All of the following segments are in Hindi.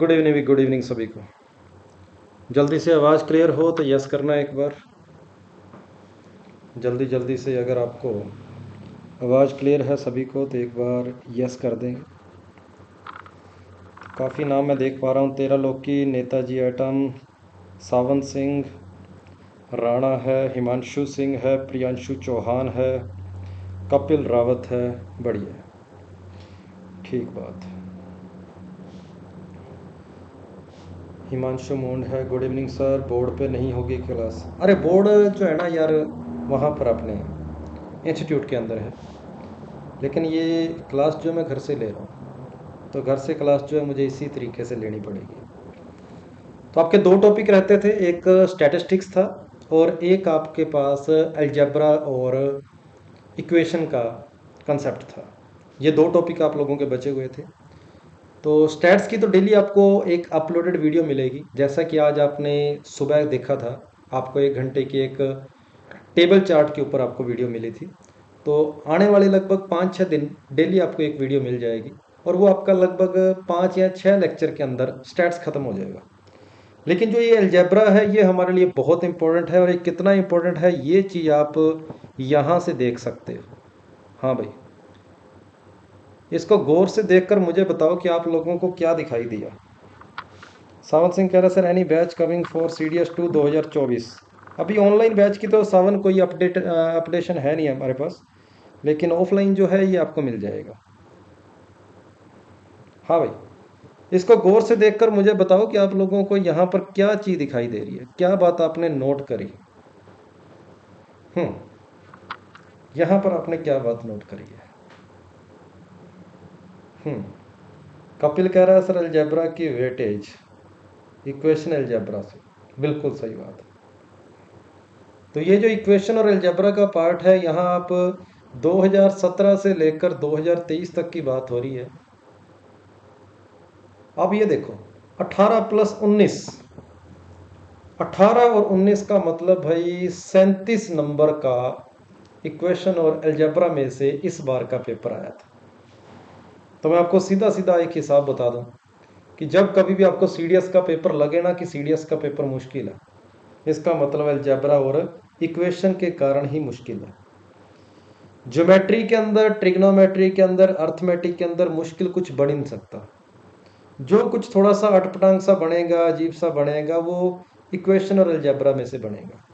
गुड इवनिंग सभी को। जल्दी से आवाज़ क्लियर हो तो यस करना एक बार, जल्दी जल्दी से। अगर आपको आवाज़ क्लियर है सभी को तो एक बार यस कर दें। काफ़ी नाम मैं देख पा रहा हूँ, 13 लोग की, नेताजी आइटम, सावन सिंह राणा है, हिमांशु सिंह है, प्रियांशु चौहान है, कपिल रावत है। बढ़िया, ठीक बात है। हिमांशु मोंड है, गुड इवनिंग सर। बोर्ड पे नहीं होगी क्लास? अरे बोर्ड जो है ना यार, वहाँ पर अपने इंस्टीट्यूट के अंदर है, लेकिन ये क्लास जो मैं घर से ले रहा हूँ, तो घर से क्लास जो है मुझे इसी तरीके से लेनी पड़ेगी। तो आपके दो टॉपिक रहते थे, एक स्टैटिस्टिक्स था और एक आपके पास अलजेब्रा और इक्वेशन का कंसेप्ट था। ये दो टॉपिक आप लोगों के बचे हुए थे। तो स्टैट्स की तो डेली आपको एक अपलोडेड वीडियो मिलेगी, जैसा कि आज आपने सुबह देखा था, आपको 1 घंटे की एक टेबल चार्ट के ऊपर आपको वीडियो मिली थी। तो आने वाले लगभग 5-6 दिन डेली आपको एक वीडियो मिल जाएगी और वो आपका लगभग 5 या 6 लेक्चर के अंदर स्टैट्स ख़त्म हो जाएगा। लेकिन जो ये अलजेब्रा है ये हमारे लिए बहुत इंपॉर्टेंट है, और ये कितना इम्पोर्टेंट है ये चीज़ आप यहाँ से देख सकते हो। हाँ भाई, इसको गौर से देखकर मुझे बताओ कि आप लोगों को क्या दिखाई दिया। सावन सिंह कह रहा sir any batch coming for CDS 2 2024। अभी ऑनलाइन बैच की तो सावन कोई अपडेशन है नहीं हमारे पास, लेकिन ऑफलाइन जो है ये आपको मिल जाएगा। हाँ भाई, इसको गौर से देखकर मुझे बताओ कि आप लोगों को यहाँ पर क्या चीज़ दिखाई दे रही है, क्या बात आपने नोट करी। यहाँ पर आपने क्या बात नोट करी है। कपिल कह रहा है सर अलजेब्रा की वेटेज, इक्वेशन अलजेब्रा से। बिल्कुल सही बात है। तो ये जो इक्वेशन और अलजेब्रा का पार्ट है, यहाँ आप 2017 से लेकर 2023 तक की बात हो रही है। अब ये देखो 18+19, 18 और 19 का मतलब भाई 37 नंबर का इक्वेशन और अलजेब्रा में से इस बार का पेपर आया था। तो मैं आपको सीधा सीधा एक हिसाब बता दूं कि जब कभी भी आपको CDS का पेपर लगे ना कि CDS का पेपर मुश्किल है, इसका मतलब अलजेब्रा और इक्वेशन के कारण ही मुश्किल है। ज्योमेट्री के अंदर, ट्रिग्नोमेट्री के अंदर, अर्थमेटिक के अंदर मुश्किल कुछ बढ़ नहीं सकता। जो कुछ थोड़ा सा अटपटांग सा बनेगा, अजीब सा बनेगा, वो इक्वेशन और अलजेब्रा में से बनेगा।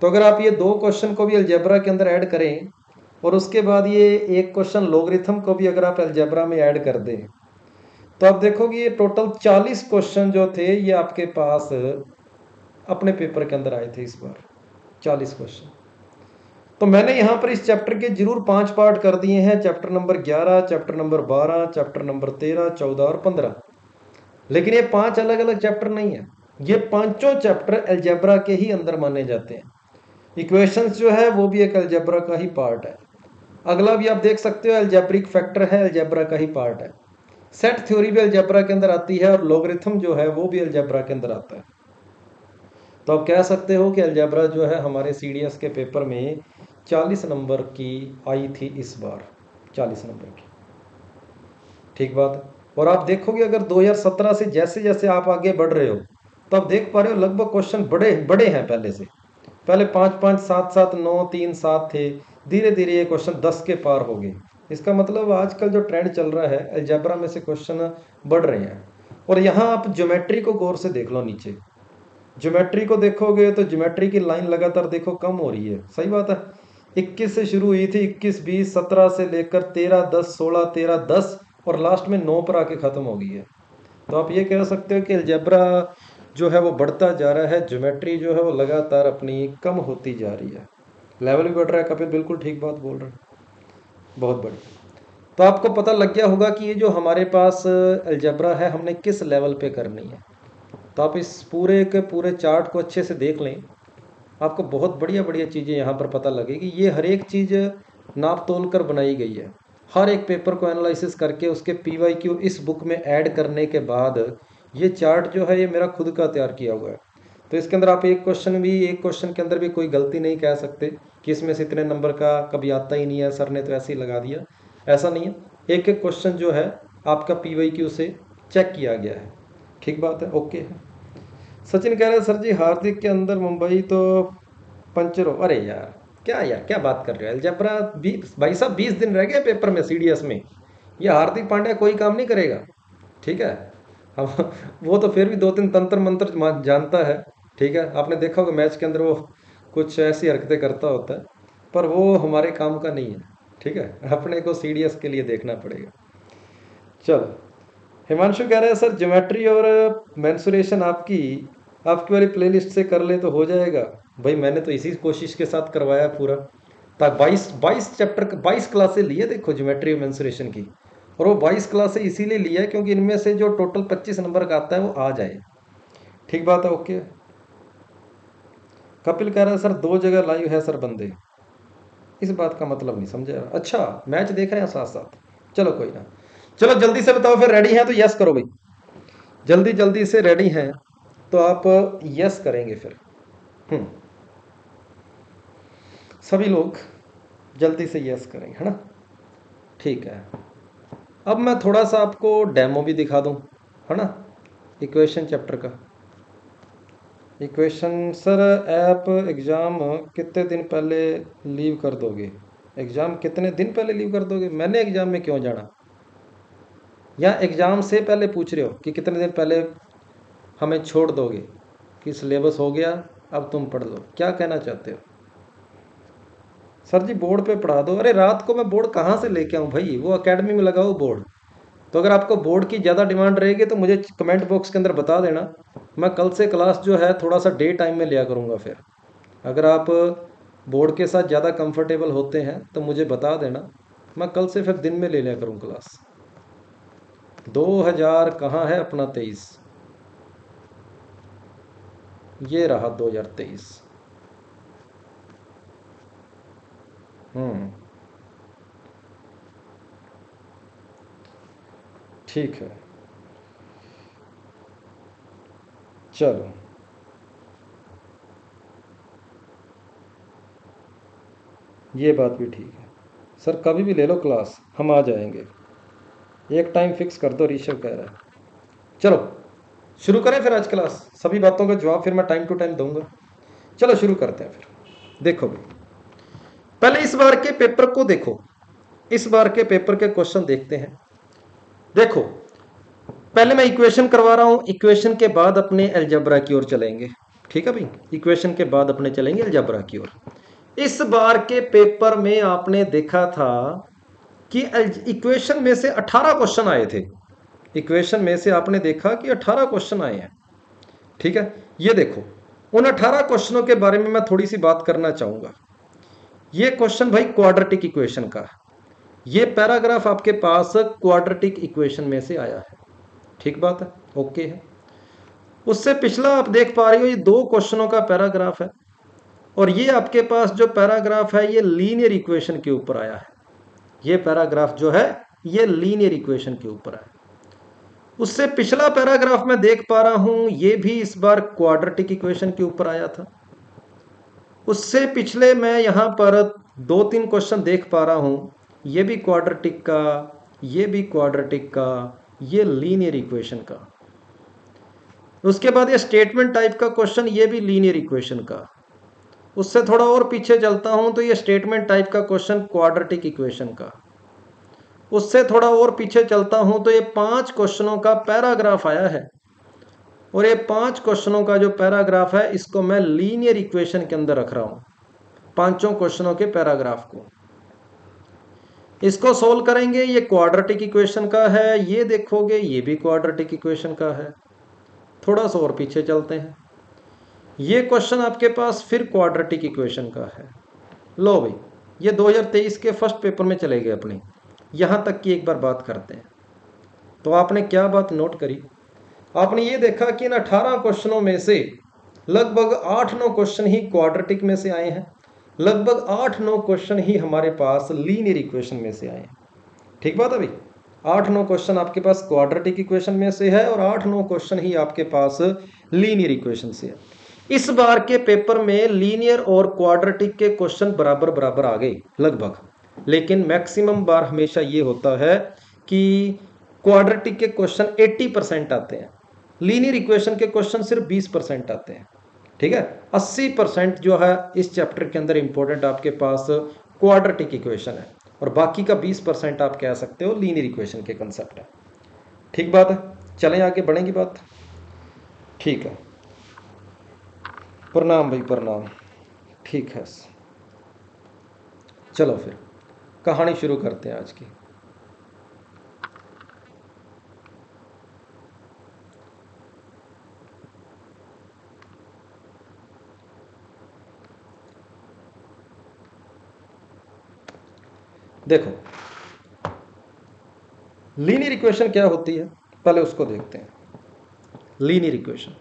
तो अगर आप ये 2 क्वेश्चन को भी अलजेब्रा के अंदर ऐड करें और उसके बाद ये 1 क्वेश्चन लोगरिथम को भी अगर आप अलजेब्रा में ऐड कर दें, तो आप देखोगे ये टोटल 40 क्वेश्चन जो थे ये आपके पास अपने पेपर के अंदर आए थे इस बार, 40 क्वेश्चन। तो मैंने यहाँ पर इस चैप्टर के जरूर 5 पार्ट कर दिए हैं, chapter number 11, chapter number 12, chapter number 13, 14 और 15। लेकिन ये 5 अलग अलग चैप्टर नहीं है, ये 5 चैप्टर अलजेब्रा के ही अंदर माने जाते हैं। इक्वेशंस जो है वो भी एक अलजेब्रा का ही पार्ट है। अगला भी आप देख सकते हो अलजेब्रिक फैक्टर है, अलजेब्रा का ही पार्ट है। सेट थ्योरी भी अलजेब्रा के अंदर आती है और लोगरिथम जो है वो भी अलजेब्रा के अंदर आता है। तो आप कह सकते हो कि अलजेब्रा जो है हमारे CDS के पेपर में 40 नंबर की आई थी इस बार, 40 नंबर की। ठीक बात है। और आप देखोगे अगर 2017 से जैसे जैसे आप आगे बढ़ रहे हो तो आप देख पा रहे हो लगभग क्वेश्चन बड़े बड़े हैं पहले से। पहले 5, 5, 7, 7, 9, 3, 7 थे, धीरे धीरे ये क्वेश्चन 10 के पार हो गए। इसका मतलब आजकल जो ट्रेंड चल रहा है अलजेब्रा में से क्वेश्चन बढ़ रहे हैं। और यहाँ आप ज्योमेट्री को गौर से देख लो, नीचे ज्योमेट्री को देखोगे तो ज्योमेट्री की लाइन लगातार देखो कम हो रही है। सही बात है, 21 से शुरू हुई थी, 21, 20, 17 से लेकर 13, 10, 16, 13, 10 और लास्ट में 9 पर आके ख़त्म हो गई है। तो आप ये कह सकते हो कि अलजेब्रा जो है वो बढ़ता जा रहा है, ज्योमेट्री जो है वो लगातार अपनी कम होती जा रही है, लेवल भी बढ़ रहा है। कपिल बिल्कुल ठीक बात बोल रहे हैं, बहुत बढ़िया। तो आपको पता लग गया होगा कि ये जो हमारे पास अलजेब्रा है हमने किस लेवल पे करनी है। तो आप इस पूरे के पूरे चार्ट को अच्छे से देख लें, आपको बहुत बढ़िया बढ़िया चीज़ें यहाँ पर पता लगेगी। ये हर एक चीज़ नाप तोल कर बनाई गई है, हर एक पेपर को एनालिसिस करके उसके PYQ इस बुक में ऐड करने के बाद ये चार्ट जो है ये मेरा खुद का तैयार किया हुआ है। तो इसके अंदर आप एक क्वेश्चन के अंदर भी कोई गलती नहीं कह सकते कि इसमें से इतने नंबर का कभी आता ही नहीं है, सर ने तो ऐसे ही लगा दिया। ऐसा नहीं है, एक एक क्वेश्चन जो है आपका PYQ से चेक किया गया है ठीक बात है, ओके है। सचिन कह रहे हैं सर जी हार्दिक के अंदर मुंबई तो पंचर हो। अरे यार क्या बात कर रहे हो, अलजेब्रा 20 भाई साहब 20 दिन रह गए पेपर में सीडीएस में, ये हार्दिक पांड्या कोई काम नहीं करेगा। ठीक है, हम वो तो फिर भी दो तीन तंत्र मंत्र जानता है। ठीक है, आपने देखा होगा मैच के अंदर वो कुछ ऐसी हरकतें करता होता है, पर वो हमारे काम का नहीं है। ठीक है, अपने को सीडीएस के लिए देखना पड़ेगा। चलो हिमांशु कह रहे हैं सर ज्योमेट्री और मेंसुरेशन आपकी वाली प्लेलिस्ट से कर ले तो हो जाएगा। भाई मैंने तो इसी कोशिश के साथ करवाया पूरा, ताकि 22 चैप्टर 22 क्लासें लिए देखो ज्योमेट्री और मेंसुरेशन की, और वो 22 क्लासें इसीलिए लिया क्योंकि इनमें से जो टोटल 25 नंबर का आता है वो आ जाए। ठीक बात है, ओके। कपिल कह रहा है सर 2 जगह लाइव है सर बंदे, इस बात का मतलब नहीं समझा। अच्छा मैच देख रहे हैं साथ साथ, चलो कोई ना। चलो जल्दी से बताओ फिर, रेडी हैं तो यस करो भाई, जल्दी जल्दी से रेडी हैं तो आप यस करेंगे फिर। सभी लोग जल्दी से यस करेंगे, है ना। ठीक है, अब मैं थोड़ा सा आपको डेमो भी दिखा दूं, है ना, इक्वेशन चैप्टर का। इक्वेशन सर ऐप एग्ज़ाम कितने दिन पहले लीव कर दोगे? एग्ज़ाम कितने दिन पहले लीव कर दोगे? मैंने एग्ज़ाम में क्यों जाना? या एग्ज़ाम से पहले पूछ रहे हो कि कितने दिन पहले हमें छोड़ दोगे कि सिलेबस हो गया अब तुम पढ़ लो, क्या कहना चाहते हो? सर जी बोर्ड पे पढ़ा दो। अरे रात को मैं बोर्ड कहाँ से लेके आऊँ भाई, वो एकेडमी में लगाओ बोर्ड। तो अगर आपको बोर्ड की ज़्यादा डिमांड रहेगी तो मुझे कमेंट बॉक्स के अंदर बता देना, मैं कल से क्लास जो है थोड़ा सा डे टाइम में लिया करूँगा। फिर अगर आप बोर्ड के साथ ज़्यादा कम्फर्टेबल होते हैं तो मुझे बता देना, मैं कल से फिर दिन में ले लिया करूँ क्लास। 2000 कहाँ है अपना 23, ये रहा 2023। ठीक है, चलो ये बात भी ठीक है। सर कभी भी ले लो क्लास, हम आ जाएंगे, एक टाइम फिक्स कर दो, ऋषभ कह रहा है। चलो शुरू करें फिर आज क्लास, सभी बातों का जवाब फिर मैं टाइम टू टाइम दूंगा। चलो शुरू करते हैं फिर। देखो भाई पहले इस बार के पेपर को देखो, इस बार के पेपर के क्वेश्चन देखते हैं। देखो पहले मैं इक्वेशन करवा रहा हूं, इक्वेशन के बाद अपने अलजेब्रा की ओर चलेंगे। ठीक है भाई, इक्वेशन के बाद अपने चलेंगे अलजेब्रा की ओर। इस बार के पेपर में आपने देखा था कि इक्वेशन में से 18 क्वेश्चन आए थे। इक्वेशन में से आपने देखा कि 18 क्वेश्चन आए हैं। ठीक है, ये देखो उन 18 क्वेश्चनों के बारे में मैं थोड़ी सी बात करना चाहूँगा। ये क्वेश्चन भाई क्वाड्रेटिक इक्वेशन का है। ये पैराग्राफ आपके पास क्वाड्रेटिक इक्वेशन में से आया है। ठीक बात है, ओके है। उससे पिछला आप देख पा रहे हो, ये 2 क्वेश्चनों का पैराग्राफ है, और ये आपके पास जो पैराग्राफ है ये लीनियर इक्वेशन के ऊपर आया है। ये पैराग्राफ जो है ये लीनियर इक्वेशन के ऊपर है। उससे पिछला पैराग्राफ मैं देख पा रहा हूं, ये भी इस बार क्वाड्रेटिक इक्वेशन के ऊपर आया था। उससे पिछले मैं यहां पर 2-3 क्वेश्चन देख पा रहा हूं, ये भी क्वाड्रेटिक का, ये भी क्वाड्रेटिक का, ये लीनियर इक्वेशन का। उसके बाद ये स्टेटमेंट टाइप का क्वेश्चन, ये भी लीनियर इक्वेशन का। उससे थोड़ा और पीछे चलता हूं तो ये स्टेटमेंट टाइप का क्वेश्चन क्वाड्रेटिक इक्वेशन का। उससे थोड़ा और पीछे चलता हूं तो ये 5 क्वेश्चनों का पैराग्राफ आया है, और ये 5 क्वेश्चनों का जो पैराग्राफ है इसको मैं लीनियर इक्वेशन के अंदर रख रहा हूं। 5 क्वेश्चनों के पैराग्राफ को इसको सोल्व करेंगे। ये क्वाड्रेटिक इक्वेशन का है, ये देखोगे ये भी क्वाड्रेटिक इक्वेशन का है। थोड़ा सा और पीछे चलते हैं, ये क्वेश्चन आपके पास फिर क्वाड्रेटिक इक्वेशन का है। लो भाई ये 2023 के फर्स्ट पेपर में चले गए अपने। यहाँ तक की एक बार बात करते हैं तो आपने क्या बात नोट करी, आपने ये देखा कि इन 18 क्वेश्चनों में से लगभग 8-9 क्वेश्चन ही क्वाड्रेटिक में से आए हैं, लगभग 8-9 क्वेश्चन ही हमारे पास लीनियर इक्वेशन में से आए हैं। ठीक बात है भाई, 8-9 क्वेश्चन आपके पास क्वाड्रेटिक इक्वेशन में से है और 8-9 क्वेश्चन ही आपके पास लीनियर इक्वेशन से है। इस बार के पेपर में लीनियर और क्वाड्रेटिक के क्वेश्चन बराबर बराबर आ गए लगभग, लेकिन मैक्सिमम बार हमेशा ये होता है कि क्वाड्रेटिक के क्वेश्चन 80% आते हैं, लीनियर इक्वेशन के क्वेश्चन सिर्फ 20% आते हैं, ठीक है। 80% जो है इस चैप्टर के अंदर इंपॉर्टेंट आपके पास क्वाड्रेटिक इक्वेशन है और बाकी का 20% आप कह सकते हो लीनियर इक्वेशन के कंसेप्ट है, ठीक बात है। चलें आगे बढ़ेंगी बात, ठीक है। प्रणाम भाई, प्रणाम, ठीक है। चलो फिर कहानी शुरू करते हैं आज की। देखो लीनियर इक्वेशन क्या होती है, पहले उसको देखते हैं। लीनियर इक्वेशन,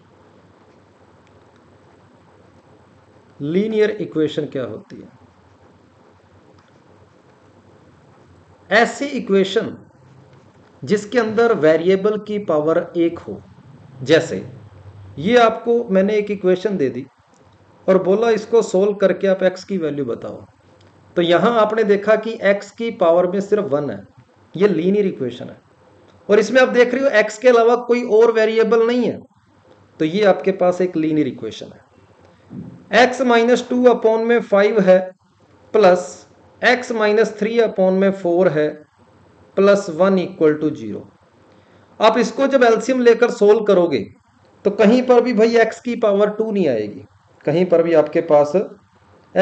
लीनियर इक्वेशन क्या होती है? ऐसी इक्वेशन जिसके अंदर वेरिएबल की पावर 1 हो। जैसे ये आपको मैंने एक इक्वेशन दे दी और बोला इसको सोल्व करके आप x की वैल्यू बताओ, तो यहां आपने देखा कि x की पावर में सिर्फ 1 है। ये लीनियर इक्वेशन है और इसमें आप देख रहे हो x के अलावा कोई और वेरिएबल नहीं है, तो ये आपके पास एक लीनियर इक्वेशन है। x माइनस 2 अपॉन में 5 है प्लस x माइनस 3 अपॉन में 4 है प्लस 1 इक्वल टू 0। आप इसको जब एलसीएम लेकर सोल्व करोगे तो कहीं पर भी भाई x की पावर 2 नहीं आएगी, कहीं पर भी आपके पास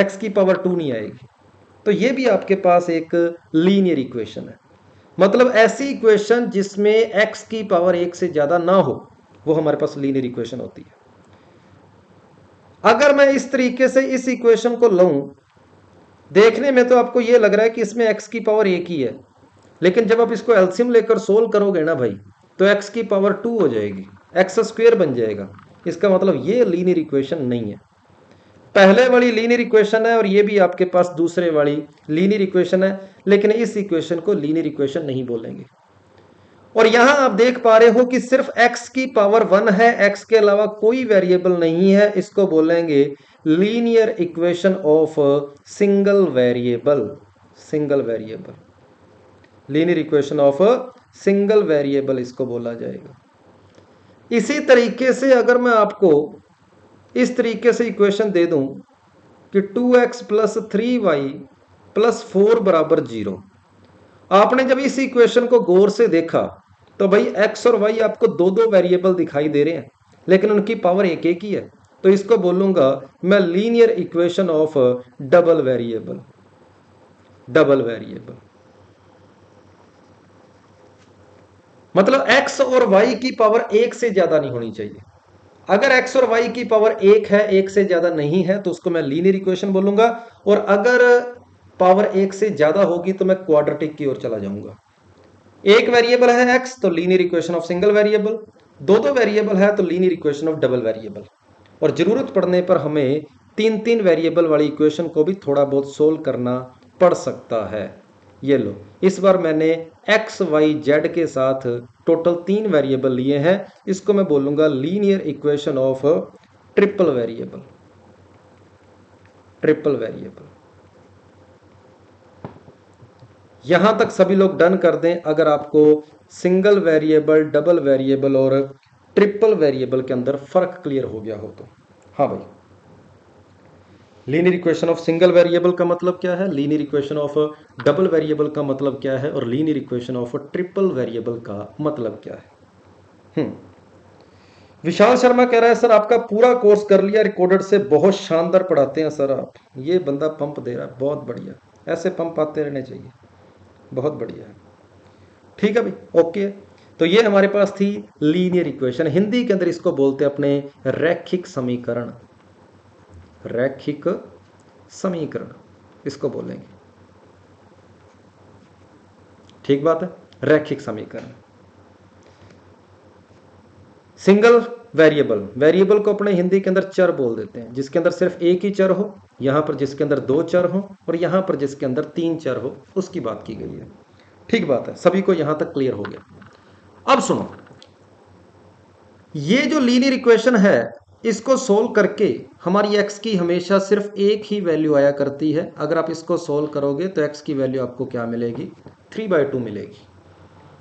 x की पावर 2 नहीं आएगी। तो ये भी आपके पास एक लीनियर इक्वेशन है, मतलब ऐसी इक्वेशन जिसमें x की पावर 1 से ज्यादा ना हो, वो हमारे पास लीनियर इक्वेशन होती है। अगर मैं इस तरीके से इस इक्वेशन को लूं, देखने में तो आपको ये लग रहा है कि इसमें x की पावर 1 ही है, लेकिन जब आप इसको एलसीएम लेकर सोल्व करोगे ना भाई, तो x की पावर 2 हो जाएगी, x² बन जाएगा। इसका मतलब ये लीनियर इक्वेशन नहीं है। पहले वाली लीनियर इक्वेशन है और ये भी आपके पास दूसरे वाली लीनियर इक्वेशन है, लेकिन इस इक्वेशन को लीनियर इक्वेशन नहीं बोलेंगे। और यहां आप देख पा रहे हो कि सिर्फ x की पावर 1 है, x के अलावा कोई वेरिएबल नहीं है, इसको बोलेंगे linear equation of single variable. Single variable, linear equation of single variable इसको बोला जाएगा। इसी तरीके से अगर मैं आपको इस तरीके से इक्वेशन दे दूं कि 2x प्लस 3y प्लस 4 बराबर 0, आपने जब इस इक्वेशन को गौर से देखा तो भाई x और y आपको दो दो वेरिएबल दिखाई दे रहे हैं, लेकिन उनकी पावर 1 ही है। तो इसको बोलूंगा मैं linear equation of double variable. Double variable मतलब x और y की पावर 1 से ज्यादा नहीं होनी चाहिए। अगर x और y की पावर 1 है, 1 से ज्यादा नहीं है, तो उसको मैं लीनियर इक्वेशन बोलूंगा, और अगर पावर 1 से ज्यादा होगी तो मैं क्वाड्रेटिक की ओर चला जाऊंगा। एक वेरिएबल है x तो linear equation of single variable, दो दो वेरिएबल है तो linear equation of double variable, और जरूरत पड़ने पर हमें 3-3 वेरिएबल वाली इक्वेशन को भी थोड़ा बहुत सोल्व करना पड़ सकता है। ये लो, इस बार मैंने एक्स वाई जेड के साथ टोटल 3 वेरिएबल लिए हैं, इसको मैं बोलूंगा linear equation of triple variable. Triple variable. यहां तक सभी लोग डन कर दें। अगर आपको सिंगल वेरिएबल, डबल वेरिएबल और ट्रिपल वेरिएबल के अंदर फर्क क्लियर हो गया हो तो। हाँ भाई, linear equation of single variable का मतलब क्या है, linear equation of double variable का मतलब क्या है, और linear equation of triple variable का मतलब क्या है। विशाल शर्मा कह रहा है सर आपका पूरा कोर्स कर लिया रिकॉर्डेड से, बहुत शानदार पढ़ाते हैं सर आप। ये बंदा पंप दे रहा है, बहुत बढ़िया, ऐसे पंप आते रहने चाहिए, बहुत बढ़िया है, ठीक है भाई, ओके। तो ये हमारे पास थी लीनियर इक्वेशन। हिंदी के अंदर इसको बोलते हैं अपने रैखिक समीकरण। रैखिक समीकरण इसको बोलेंगे, ठीक बात है, रैखिक समीकरण। सिंगल वेरिएबल, वेरिएबल को अपने हिंदी के अंदर चर बोल देते हैं, जिसके अंदर सिर्फ एक ही चर हो, यहां पर जिसके अंदर 2 चर हो, और यहां पर जिसके अंदर 3 चर हो, उसकी बात की गई है, ठीक बात है। सभी को यहां तक क्लियर हो गया। अब सुनो, ये जो लीनियर इक्वेशन है इसको सोल्व करके हमारी x की हमेशा सिर्फ 1 ही वैल्यू आया करती है। अगर आप इसको सोल्व करोगे तो x की वैल्यू आपको क्या मिलेगी, 3/2 मिलेगी।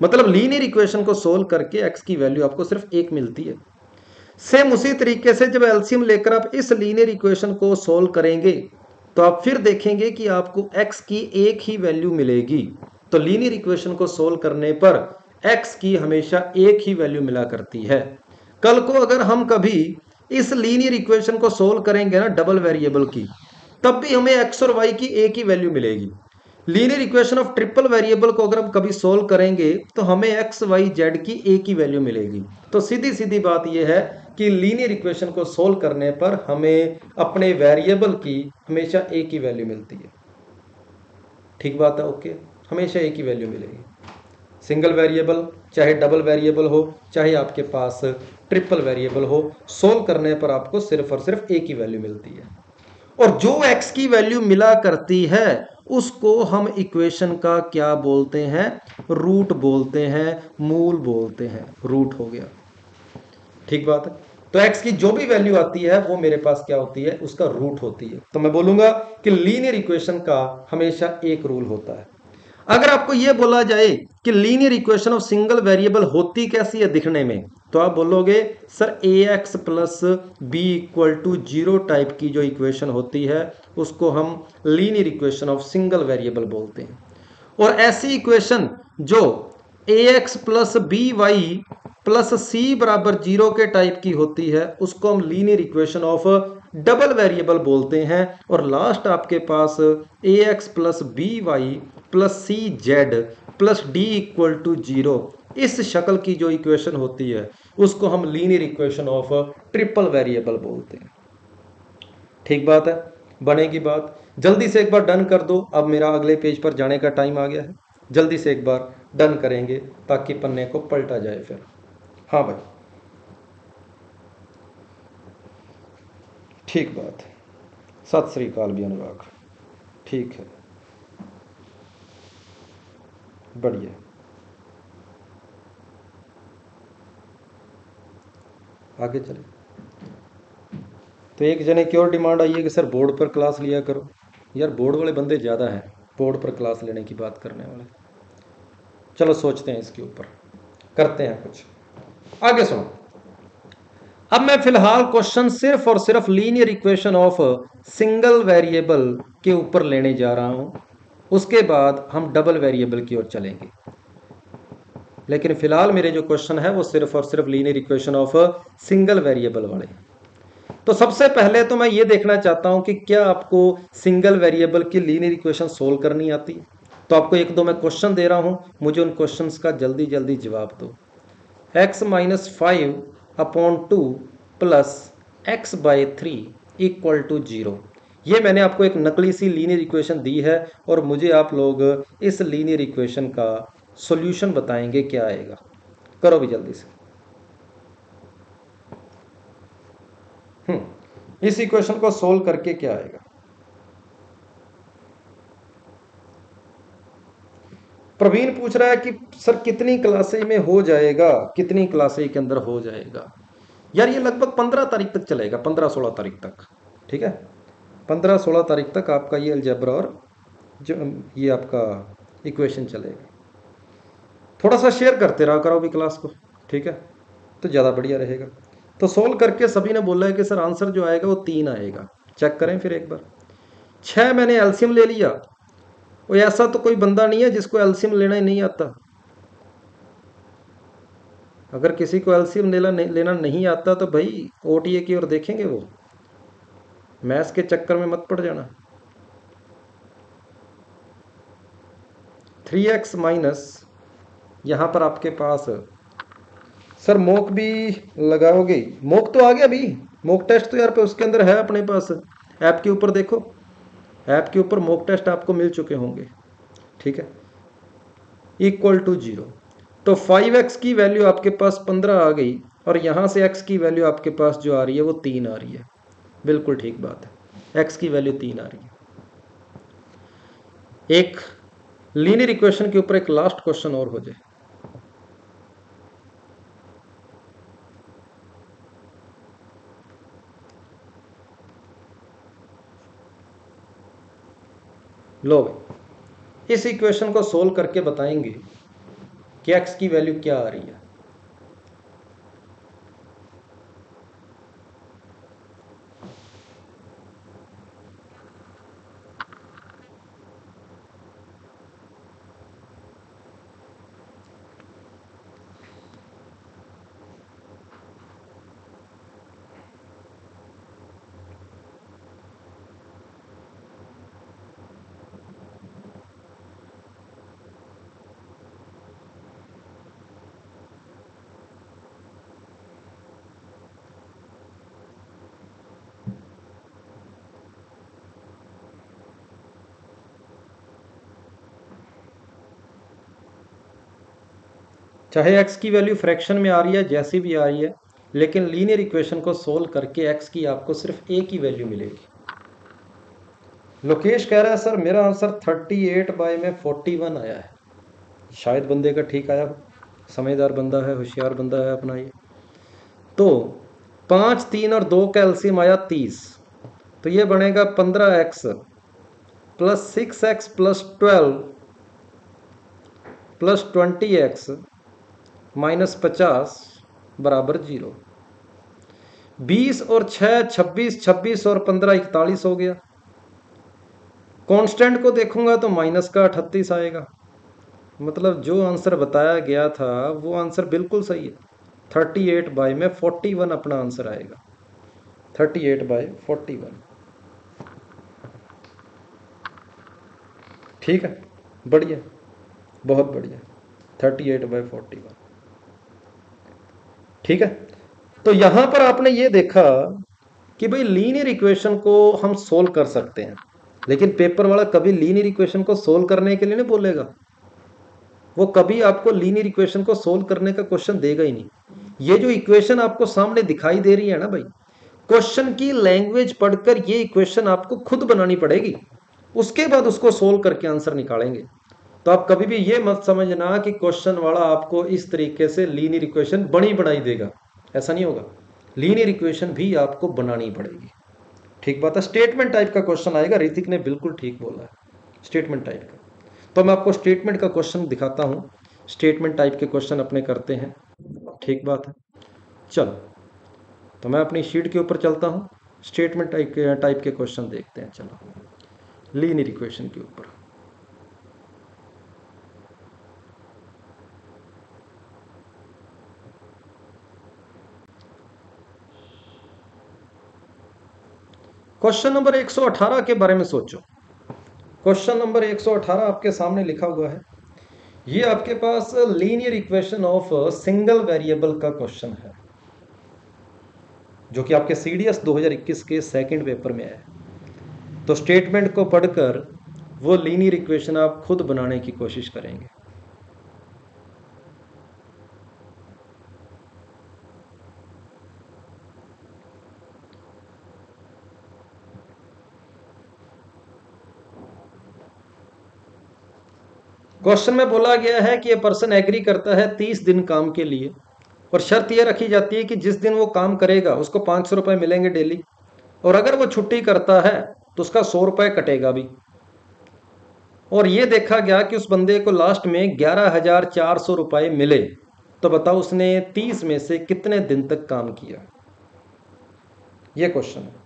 मतलब लीनियर इक्वेशन को सोल्व करके x की वैल्यू आपको सिर्फ 1 मिलती है, सेम उसी तरीके से जब एलसीएम लेकर आप इस लीनियर इक्वेशन को सोल्व करेंगे तो आप फिर देखेंगे कि आपको x की एक ही वैल्यू मिलेगी। तो लीनियर इक्वेशन को सोल्व करने पर x की हमेशा एक ही वैल्यू मिला करती है। कल को अगर हम कभी इस लीनियर इक्वेशन को सोल्व करेंगे ना डबल वेरिएबल की, तब भी हमें x और y की एक ही वैल्यू मिलेगी। Linear equation of triple variable को अगर हम कभी सोल्व करेंगे तो हमें x, y, z की एक ही वैल्यू मिलेगी। तो सीधी सीधी बात यह है कि लीनियर इक्वेशन को सोल्व करने पर हमें अपने वेरिएबल की हमेशा एक ही वैल्यू मिलती है। ठीक बात है, ओके, हमेशा एक ही वैल्यू मिलेगी। सिंगल वेरिएबल चाहे डबल वेरिएबल हो, चाहे आपके पास ट्रिपल वेरिएबल हो, सोल्व करने पर आपको सिर्फ और सिर्फ एक ही वैल्यू मिलती है। और जो x की वैल्यू मिला करती है उसको हम इक्वेशन का क्या बोलते हैं? रूट बोलते हैं, मूल बोलते हैं, रूट हो गया। ठीक बात है, तो x की जो भी वैल्यू आती है वो मेरे पास क्या होती है? उसका रूट होती है। तो मैं बोलूंगा कि लीनियर इक्वेशन का हमेशा एक रूल होता है। अगर आपको ये बोला जाए कि linear equation of single variable होती कैसी है दिखने में, तो आप बोलोगे sir ax plus b equal to zero type की जो इक्वेशन होती है उसको हम linear equation of single variable बोलते हैं। और ऐसी इक्वेशन जो ax plus b y plus c बराबर जीरो के टाइप की होती है उसको हम linear equation of double variable बोलते हैं। और लास्ट आपके पास ax plus b y plus c z plus d equal to zero, इस शक्ल की जो इक्वेशन होती है उसको हम linear equation of triple variable बोलते हैं। ठीक बात है, बनेगी बात? जल्दी से एक बार डन कर दो, अब मेरा अगले पेज पर जाने का टाइम आ गया है। जल्दी से एक बार डन करेंगे ताकि पन्ने को पलटा जाए फिर। हाँ भाई, ठीक बात है। सत श्री अकाल भी अनुराग, ठीक है, बढ़िया। आगे चले तो एक जने की और डिमांड आई है कि सर बोर्ड पर क्लास लिया करो। यार बोर्ड वाले बंदे ज़्यादा हैं बोर्ड पर क्लास लेने की बात करने वाले। चलो सोचते हैं इसके ऊपर, करते हैं कुछ। आगे सुनो, अब मैं फिलहाल क्वेश्चन सिर्फ और सिर्फ linear equation of single variable के ऊपर लेने जा रहा हूं। उसके बाद हम डबल वेरिएबल की ओर चलेंगे, लेकिन फिलहाल मेरे जो क्वेश्चन है वो सिर्फ और सिर्फ linear equation of single variable वाले। तो सबसे पहले तो मैं ये देखना चाहता हूं कि क्या आपको सिंगल वेरिएबल की लीनियर इक्वेशन सोल्व करनी आती है। तो आपको एक दो मैं क्वेश्चन दे रहा हूं, मुझे उन क्वेश्चंस का जल्दी जल्दी जवाब दो। X minus 5/2 plus x by 3 equal to zero, ये मैंने आपको एक नकली सी लीनियर इक्वेशन दी है और मुझे आप लोग इस लीनियर इक्वेशन का सॉल्यूशन बताएंगे क्या आएगा। करो भी जल्दी से। इस इक्वेशन को सोल्व करके क्या आएगा? प्रवीण पूछ रहा है कि सर कितनी क्लासेज में हो जाएगा, कितनी क्लासेज के अंदर हो जाएगा? यार ये लगभग 15 तारीख तक चलेगा, 15-16 तारीख तक। ठीक है, 15-16 तारीख तक आपका ये अलजेब्रा और जो ये आपका इक्वेशन चलेगा। थोड़ा सा शेयर करते रहा करो भी क्लास को, ठीक है, तो ज़्यादा बढ़िया रहेगा। तो सोल्व करके सभी ने बोला है कि सर आंसर जो आएगा वो 3 आएगा। चेक करें फिर एक बार। 6 मैंने एलसीएम ले लिया, और ऐसा तो कोई बंदा नहीं है जिसको एलसीएम लेना ही नहीं आता। अगर किसी को एलसीएम लेना नहीं आता तो भाई ओटीए की ओर देखेंगे, वो मैथ्स के चक्कर में मत पड़ जाना। 3x माइनस, यहाँ पर आपके पास सर मोक भी लगाओगे? मोक तो आ गया अभी, मोक टेस्ट तो यार पे उसके अंदर है अपने पास। ऐप के ऊपर देखो, ऐप के ऊपर मोक टेस्ट आपको मिल चुके होंगे। ठीक है, इक्वल टू जीरो। तो 5x की वैल्यू आपके पास 15 आ गई, और यहाँ से x की वैल्यू आपके पास जो आ रही है वो 3 आ रही है। बिल्कुल ठीक बात है, x की वैल्यू 3 आ रही है। एक लीनियर इक्वेशन के ऊपर एक लास्ट क्वेश्चन और हो जाए। लो भाई, इस इक्वेशन को सोल्व करके बताएंगे कि x की वैल्यू क्या आ रही है। चाहे एक्स की वैल्यू फ्रैक्शन में आ रही है जैसी भी आ रही है, लेकिन लीनियर इक्वेशन को सोल्व करके एक्स की आपको सिर्फ एक ही वैल्यू मिलेगी। लोकेश कह रहा है सर मेरा आंसर 38/41 आया है। शायद बंदे का ठीक आया, समझदार बंदा है, होशियार बंदा है अपना ये। तो 5, 3 और 2 का एलसीएम आया 30, तो ये बनेगा 15x + 6x + 12 + 20x - 50 = 0। 20 और 6 26, 26 और 15 41 हो गया। कांस्टेंट को देखूंगा तो माइनस का 38 आएगा। मतलब जो आंसर बताया गया था वो आंसर बिल्कुल सही है। 38/41 अपना आंसर आएगा। 38/41 ठीक है, बढ़िया, बहुत बढ़िया। 38/41 ठीक है। तो यहां पर आपने ये देखा कि भाई लीनियर इक्वेशन को हम सोल्व कर सकते हैं, लेकिन पेपर वाला कभी लीनियर इक्वेशन को सोल्व करने के लिए नहीं बोलेगा। वो कभी आपको लीनियर इक्वेशन को सोल्व करने का क्वेश्चन देगा ही नहीं। ये जो इक्वेशन आपको सामने दिखाई दे रही है ना भाई, क्वेश्चन की लैंग्वेज पढ़कर ये इक्वेशन आपको खुद बनानी पड़ेगी, उसके बाद उसको सोल्व करके आंसर निकालेंगे। तो आप कभी भी ये मत समझना कि क्वेश्चन वाला आपको इस तरीके से लीनियर इक्वेशन बनी बनाई देगा, ऐसा नहीं होगा। लीनियर इक्वेशन भी आपको बनानी पड़ेगी। ठीक बात है। स्टेटमेंट टाइप का क्वेश्चन आएगा। ऋतिक ने बिल्कुल ठीक बोला है, स्टेटमेंट टाइप का। तो मैं आपको स्टेटमेंट का क्वेश्चन दिखाता हूँ। स्टेटमेंट टाइप के क्वेश्चन अपने करते हैं। ठीक बात है। चलो तो मैं अपनी शीट के ऊपर चलता हूँ। स्टेटमेंट टाइप के क्वेश्चन देखते हैं। चलो लीनियर इक्वेशन के ऊपर क्वेश्चन नंबर 118 के बारे में सोचो। क्वेश्चन नंबर 118 आपके सामने लिखा हुआ है। ये आपके पास linear equation of single variable का क्वेश्चन है, जो कि आपके सीडीएस 2021 के सेकंड पेपर में आया है। तो स्टेटमेंट को पढ़कर वो लीनियर इक्वेशन आप खुद बनाने की कोशिश करेंगे। क्वेश्चन में बोला गया है कि ये पर्सन एग्री करता है 30 दिन काम के लिए, और शर्त ये रखी जाती है कि जिस दिन वो काम करेगा उसको 500 रुपये मिलेंगे डेली, और अगर वो छुट्टी करता है तो उसका 100 रुपये कटेगा भी। और ये देखा गया कि उस बंदे को लास्ट में 11,400 रुपये मिले। तो बताओ उसने 30 में से कितने दिन तक काम किया? ये क्वेश्चन है।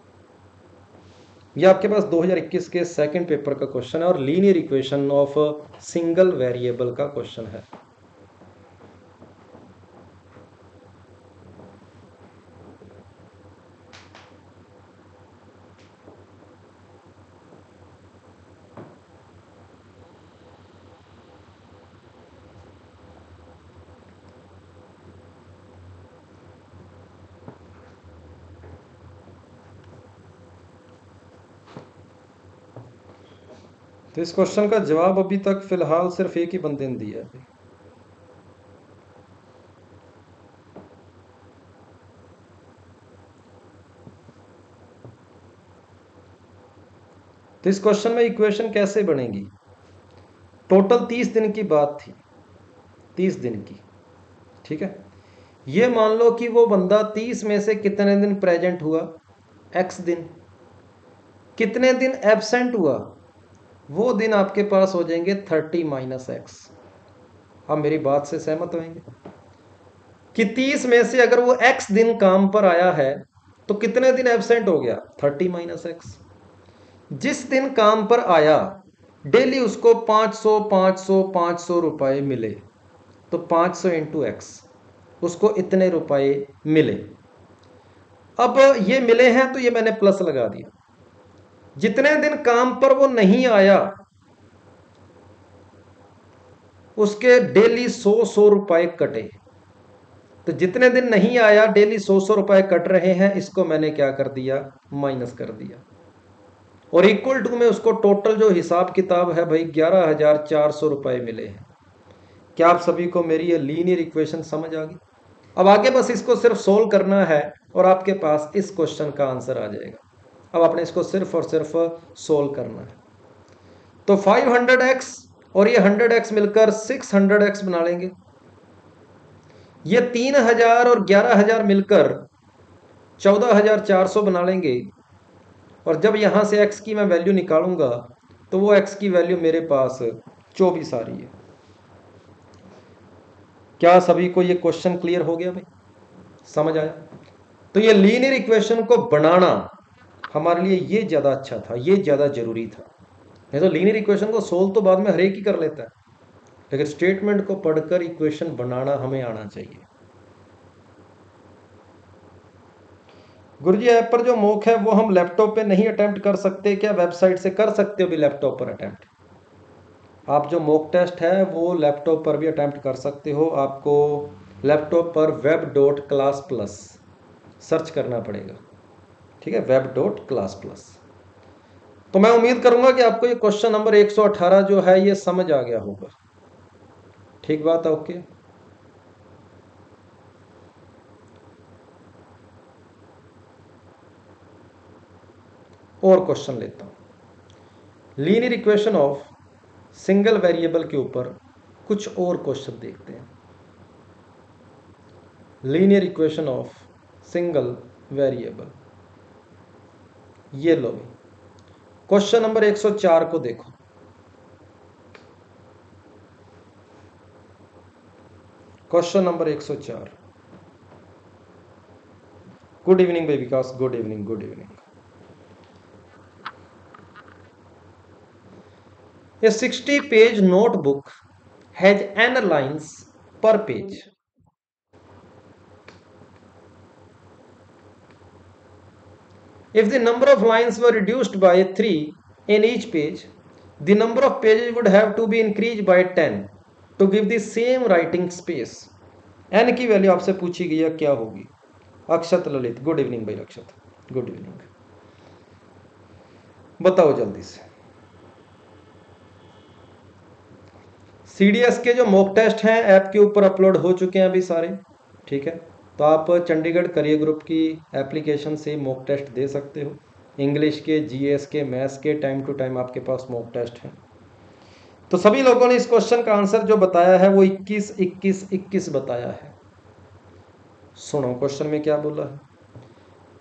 ये आपके पास 2021 के सेकंड पेपर का क्वेश्चन है और linear equation of single variable का क्वेश्चन है। तो इस क्वेश्चन का जवाब अभी तक फिलहाल सिर्फ एक ही बंदे ने दिया है। तो इस क्वेश्चन में इक्वेशन कैसे बनेगी? टोटल 30 दिन की बात थी, 30 दिन की। ठीक है, ये मान लो कि वो बंदा 30 में से कितने दिन प्रेजेंट हुआ? x दिन। कितने दिन एब्सेंट हुआ? वो दिन आपके पास हो जाएंगे 30 - x। आप मेरी बात से सहमत होंगे कि 30 में से अगर वो x दिन काम पर आया है तो कितने दिन एब्सेंट हो गया? 30 - x। जिस दिन काम पर आया डेली उसको 500 रुपये मिले, तो 500 × x उसको इतने रुपए मिले। अब ये मिले हैं तो ये मैंने प्लस लगा दिया। जितने दिन काम पर वो नहीं आया उसके डेली 100 रुपए कटे। तो जितने दिन नहीं आया डेली 100 रुपए कट रहे हैं, इसको मैंने क्या कर दिया? माइनस कर दिया। और इक्वल टू में उसको टोटल जो हिसाब किताब है भाई 11,400 रुपए मिले हैं। क्या आप सभी को मेरी ये लीनियर इक्वेशन समझ आ गई? अब आगे बस इसको सिर्फ सोल्व करना है और आपके पास इस क्वेश्चन का आंसर आ जाएगा। अब आपने इसको सिर्फ और सिर्फ सोल्व करना है। तो 500x और ये 100x मिलकर 600x बना लेंगे। ये 3000 और 11000 मिलकर 14400 बना लेंगे। और जब यहाँ से x की मैं वैल्यू निकालूंगा तो वो x की वैल्यू मेरे पास 24 आ रही है। क्या सभी को ये क्वेश्चन क्लियर हो गया भाई? समझ आया? तो ये लीनियर इक्वेशन को बनाना हमारे लिए ये ज़्यादा अच्छा था, ये ज़्यादा जरूरी था। नहीं तो लीनियर इक्वेशन को सोल्व तो बाद में हर एक ही कर लेता है, लेकिन स्टेटमेंट को पढ़कर इक्वेशन बनाना हमें आना चाहिए। गुरुजी ऐप पर जो मॉक है वो हम लैपटॉप पे नहीं अटेम्प्ट कर सकते क्या? वेबसाइट से कर सकते हो भी लैपटॉप पर अटेम्प्ट। आप जो मॉक टेस्ट है वो लैपटॉप पर भी अटेम्प्ट कर सकते हो। आपको लैपटॉप पर web.class+ सर्च करना पड़ेगा, ठीक है, web.class+। तो मैं उम्मीद करूंगा कि आपको ये क्वेश्चन नंबर 118 जो है ये समझ आ गया होगा। ठीक बात है? ओके, और क्वेश्चन लेता हूं। Linear equation of single variable के ऊपर कुछ और क्वेश्चन देखते हैं। Linear equation of single variable, ये लो क्वेश्चन नंबर 104 को देखो। Question number 104। गुड इवनिंग भाई Vikas, good evening, good evening. A 60-page notebook has n lines per page. If the number of lines were reduced by 3 in each page, the number of pages would have to be increased by 10 to give the same writing space. n की वैल्यू आपसे पूछी गई है, क्या होगी? अक्षत ललित, गुड इवनिंग भाई अक्षत, गुड इवनिंग। बताओ जल्दी से। CDS के जो मॉक टेस्ट हैं ऐप के ऊपर अपलोड हो चुके हैं अभी सारे, ठीक है। तो आप चंडीगढ़ करियर ग्रुप की एप्लीकेशन से मॉक टेस्ट दे सकते हो। इंग्लिश के, जीएस के, मैथ्स के टाइम टू टाइम आपके पास मॉक टेस्ट हैं। तो सभी लोगों ने इस क्वेश्चन का आंसर जो बताया है वो 21 21 21 बताया है। सुनो क्वेश्चन में क्या बोला है।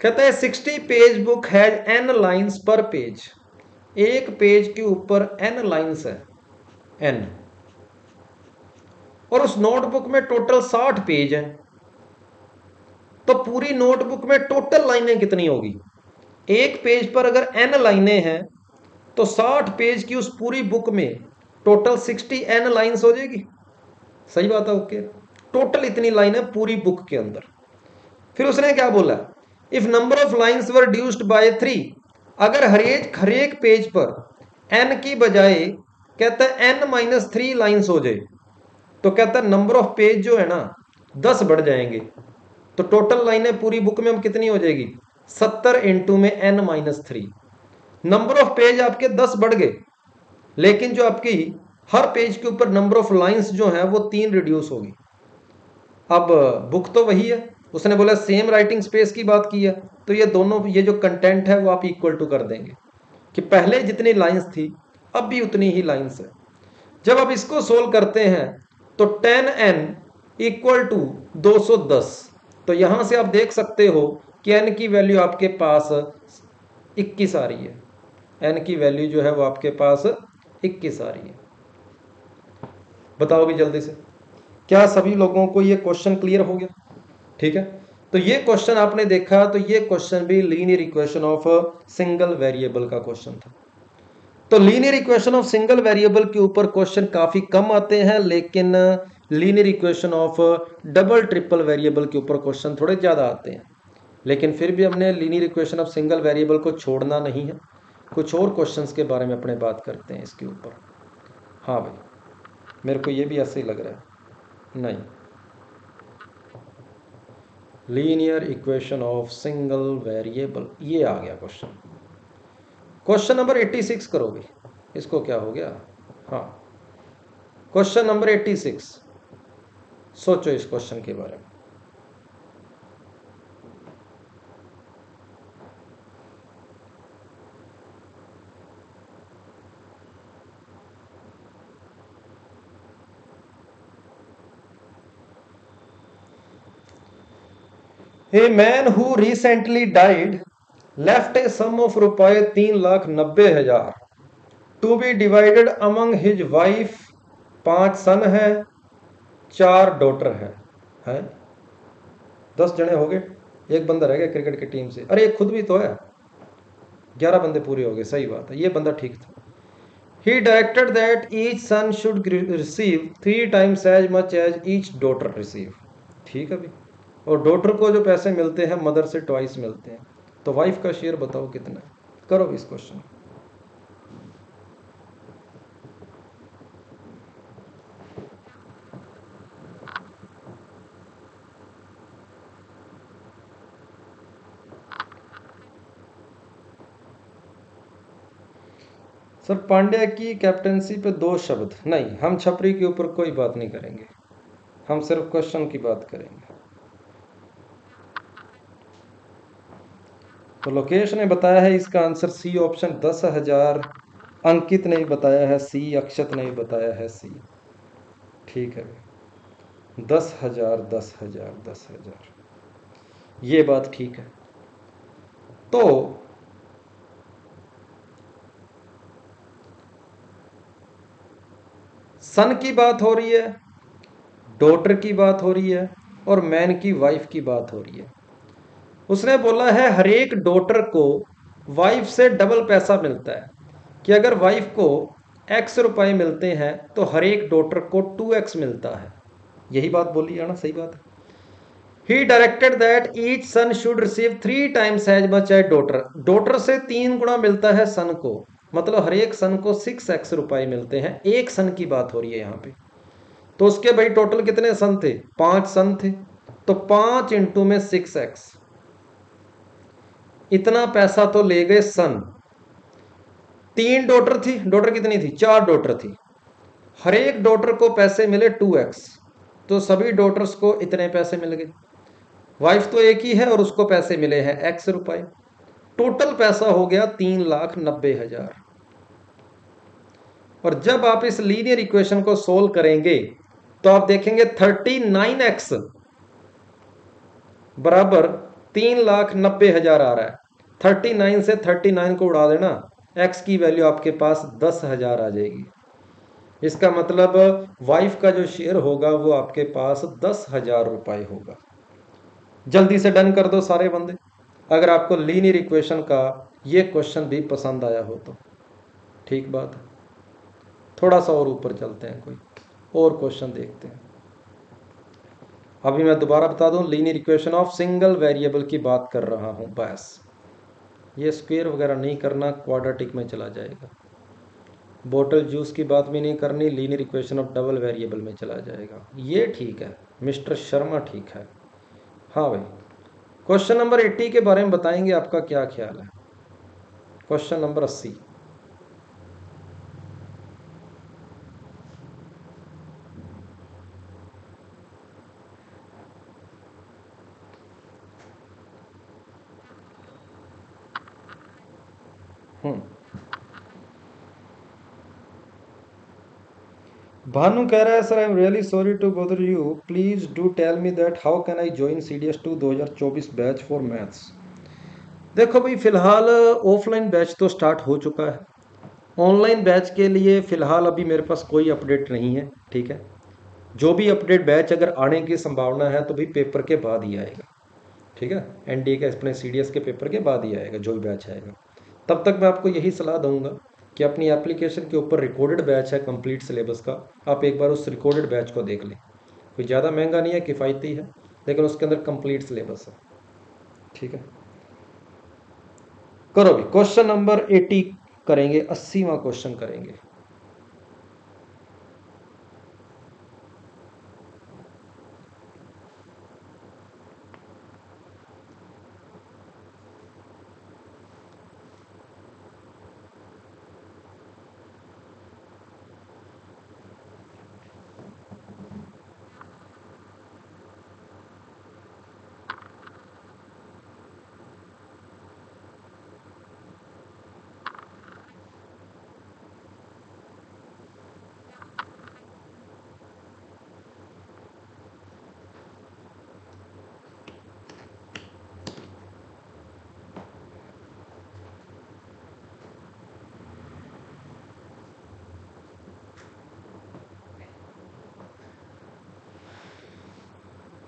कहता है 60-page book has n lines per page. एक पेज के ऊपर n लाइन्स है, n, और उस नोटबुक में टोटल 60 पेज है। तो पूरी नोटबुक में टोटल लाइनें कितनी होगी? एक पेज पर अगर n लाइनें हैं तो 60 पेज की उस पूरी बुक में टोटल 60n लाइन्स हो जाएगी। सही बात है? ओके, टोटल इतनी लाइनें पूरी बुक के अंदर। फिर उसने क्या बोला? If number of lines were reduced by 3, अगर हरेक पेज पर n की बजाय कहता है n-3 लाइन्स हो जाए तो कहता है नंबर ऑफ पेज जो है ना 10 बढ़ जाएंगे। तो टोटल लाइनें पूरी बुक में हम कितनी हो जाएगी? 70 × n-3। नंबर ऑफ पेज आपके 10 बढ़ गए, लेकिन जो आपकी हर पेज के ऊपर नंबर ऑफ लाइंस जो है वो 3 रिड्यूस होगी। अब बुक तो वही है, उसने बोला सेम राइटिंग स्पेस की बात की है, तो ये दोनों, ये जो कंटेंट है वो आप इक्वल टू कर देंगे कि पहले जितनी लाइन्स थी अब भी उतनी ही लाइन्स है। जब आप इसको सोल्व करते हैं तो 10n = 210। तो यहां से आप देख सकते हो कि n की वैल्यू आपके पास 21 आ रही है। n की वैल्यू जो है वो आपके पास 21 आ रही है। बताओ भी जल्दी से, क्या सभी लोगों को ये क्वेश्चन क्लियर हो गया? ठीक है, तो ये क्वेश्चन आपने देखा। तो ये क्वेश्चन भी linear equation of single variable का क्वेश्चन था। तो linear equation of single variable के ऊपर क्वेश्चन काफी कम आते हैं, लेकिन linear equation of double triple variable के ऊपर क्वेश्चन थोड़े ज़्यादा आते हैं। लेकिन फिर भी हमने linear equation of single variable को छोड़ना नहीं है, कुछ और क्वेश्चंस के बारे में अपने बात करते हैं इसके ऊपर। हाँ भाई, मेरे को ये भी ऐसे ही लग रहा है। नहीं, linear equation of single variable, ये आ गया क्वेश्चन। क्वेश्चन नंबर 86 करोगे, इसको क्या हो गया? हाँ, क्वेश्चन नंबर 86। सोचो इस क्वेश्चन के बारे में। A man who recently died left a sum of ₹3,90,000 to be divided among his wife, 5 सन है, 4 डॉटर है 10 जने हो गए, एक बंदा रह गया क्रिकेट की टीम से। अरे खुद भी तो है, 11 बंदे पूरे हो गए, सही बात है, ये बंदा ठीक था। He directed that each son should receive 3 times as much as each daughter receive, ठीक है भाई। और डॉटर को जो पैसे मिलते हैं मदर से 2x मिलते हैं, तो वाइफ का शेयर बताओ कितना है? करो इस क्वेश्चन। सर पांड्या की कैप्टनसी पे 2 शब्द। नहीं, हम छपरी के ऊपर कोई बात नहीं करेंगे, हम सिर्फ क्वेश्चन की बात करेंगे। तो लोकेश ने बताया है इसका आंसर सी ऑप्शन 10,000, अंकित ने बताया है सी, अक्षत ने बताया है सी, ठीक है 10,000 ये बात ठीक है। तो सन की बात हो रही है, डॉटर की बात हो रही है और मैन की वाइफ की बात हो रही है। उसने बोला है हर एक डॉटर को वाइफ से डबल पैसा मिलता है, कि अगर वाइफ को ₹X मिलते हैं तो हर एक डॉटर को 2X मिलता है, यही बात बोली है ना, सही बात है। He directed that each son should receive 3 times as much as daughter। Daughter से 3 गुना मिलता है सन को, मतलब हर एक सन को 6X मिलते हैं, एक सन की बात हो रही है यहाँ पे। तो उसके भाई टोटल कितने सन थे? 5 सन थे, तो 5 × 6x, इतना पैसा तो ले गए सन। 3 डॉटर थी, डॉटर कितनी थी? 4 डॉटर थी, हर एक डॉटर को पैसे मिले 2x, तो सभी डॉटर्स को इतने पैसे मिल गए। वाइफ तो एक ही है और उसको पैसे मिले हैं ₹X, टोटल पैसा हो गया 3,90,000। और जब आप इस लीनियर इक्वेशन को सोल्व करेंगे तो आप देखेंगे 39x बराबर 3,90,000 आ रहा है। 39 से 39 को उड़ा देना, x की वैल्यू आपके पास 10,000 आ जाएगी। इसका मतलब वाइफ का जो शेयर होगा वो आपके पास 10,000 होगा। जल्दी से डन कर दो सारे बंदे, अगर आपको लीनियर इक्वेशन का ये क्वेश्चन भी पसंद आया हो तो। ठीक बात है, थोड़ा सा और ऊपर चलते हैं, कोई और क्वेश्चन देखते हैं। अभी मैं दोबारा बता दूं, linear equation of single variable की बात कर रहा हूं, बस ये स्क्वायर वगैरह नहीं करना, क्वाड्रेटिक में चला जाएगा। बोतल जूस की बात भी नहीं करनी, linear equation of double variable में चला जाएगा। ये ठीक है मिस्टर शर्मा, ठीक है। हाँ भाई, क्वेश्चन नंबर 80 के बारे में बताएंगे, आपका क्या ख्याल है? क्वेश्चन नंबर 80, भानु कह रहा है sir I am really sorry to bother you, please do tell me that how can I join CDS 2 2024 batch for maths. देखो भाई, फिलहाल ऑफलाइन बैच तो स्टार्ट हो चुका है, ऑनलाइन बैच के लिए फिलहाल अभी मेरे पास कोई अपडेट नहीं है, ठीक है। जो भी अपडेट बैच अगर आने की संभावना है तो भी पेपर के बाद ही आएगा, ठीक है, NDA के अपने CDS के पेपर के बाद ही आएगा, जो भी बैच आएगा। तब तक मैं आपको यही सलाह दूंगा कि अपनी एप्लीकेशन के ऊपर रिकॉर्डेड बैच है कंप्लीट सिलेबस का, आप एक बार उस रिकॉर्डेड बैच को देख लें, कोई ज़्यादा महंगा नहीं है, किफ़ायती है, लेकिन उसके अंदर कंप्लीट सिलेबस है, ठीक है। करो भी, क्वेश्चन नंबर 80 करेंगे, 80वां क्वेश्चन करेंगे।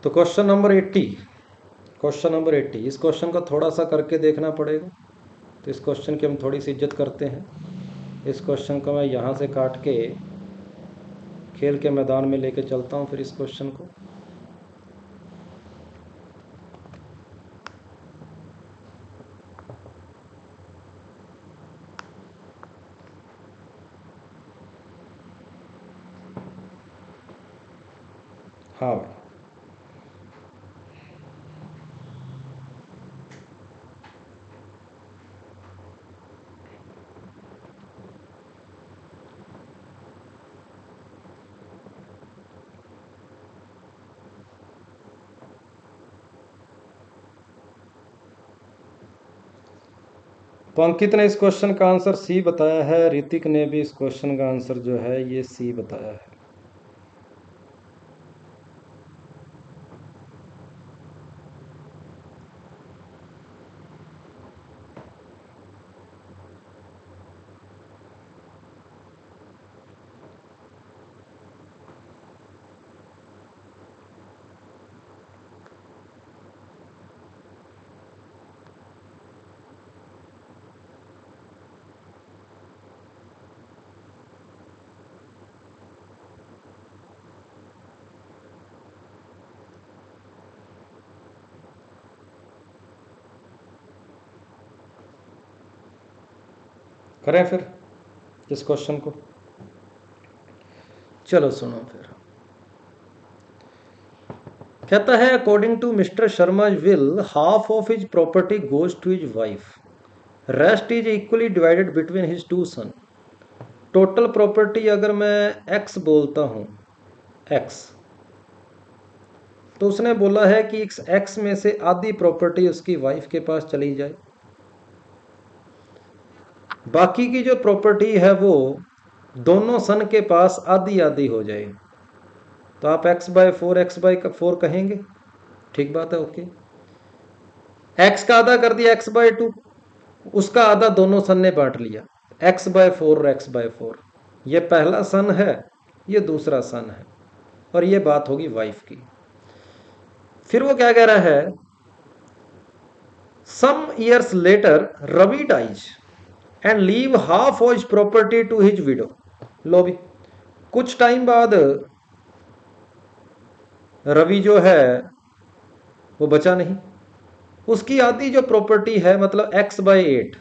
तो क्वेश्चन नंबर 80, इस क्वेश्चन का थोड़ा सा करके देखना पड़ेगा। तो इस क्वेश्चन की हम थोड़ी सी इज्जत करते हैं। इस क्वेश्चन को मैं यहाँ से काट के खेल के मैदान में लेके चलता हूँ। फिर इस क्वेश्चन को तो अंकित ने इस क्वेश्चन का आंसर सी बताया है। ऋतिक ने भी इस क्वेश्चन का आंसर जो है ये सी बताया है। करें फिर इस क्वेश्चन को, चलो सुनो फिर। कहता है according to mister Sharma will half of his property goes to his wife, rest is equally divided between his two son. Total property अगर मैं एक्स बोलता हूं एक्स, तो उसने बोला है कि इस एक्स में से आधी प्रॉपर्टी उसकी वाइफ के पास चली जाए, बाकी की जो प्रॉपर्टी है वो दोनों सन के पास आधी आधी हो जाए। तो आप x/4 कहेंगे, ठीक बात है, ओके। x का आधा कर दिया x/2, उसका आधा दोनों सन ने बांट लिया, x/4 और x/4। ये पहला सन है, ये दूसरा सन है, और ये बात होगी वाइफ की। फिर वो क्या कह रहा है, some years later Ravi dies and leave half of his property to his widow. लो भी कुछ टाइम बाद रवि जो है वो बचा नहीं, उसकी आधी जो प्रॉपर्टी है मतलब x/8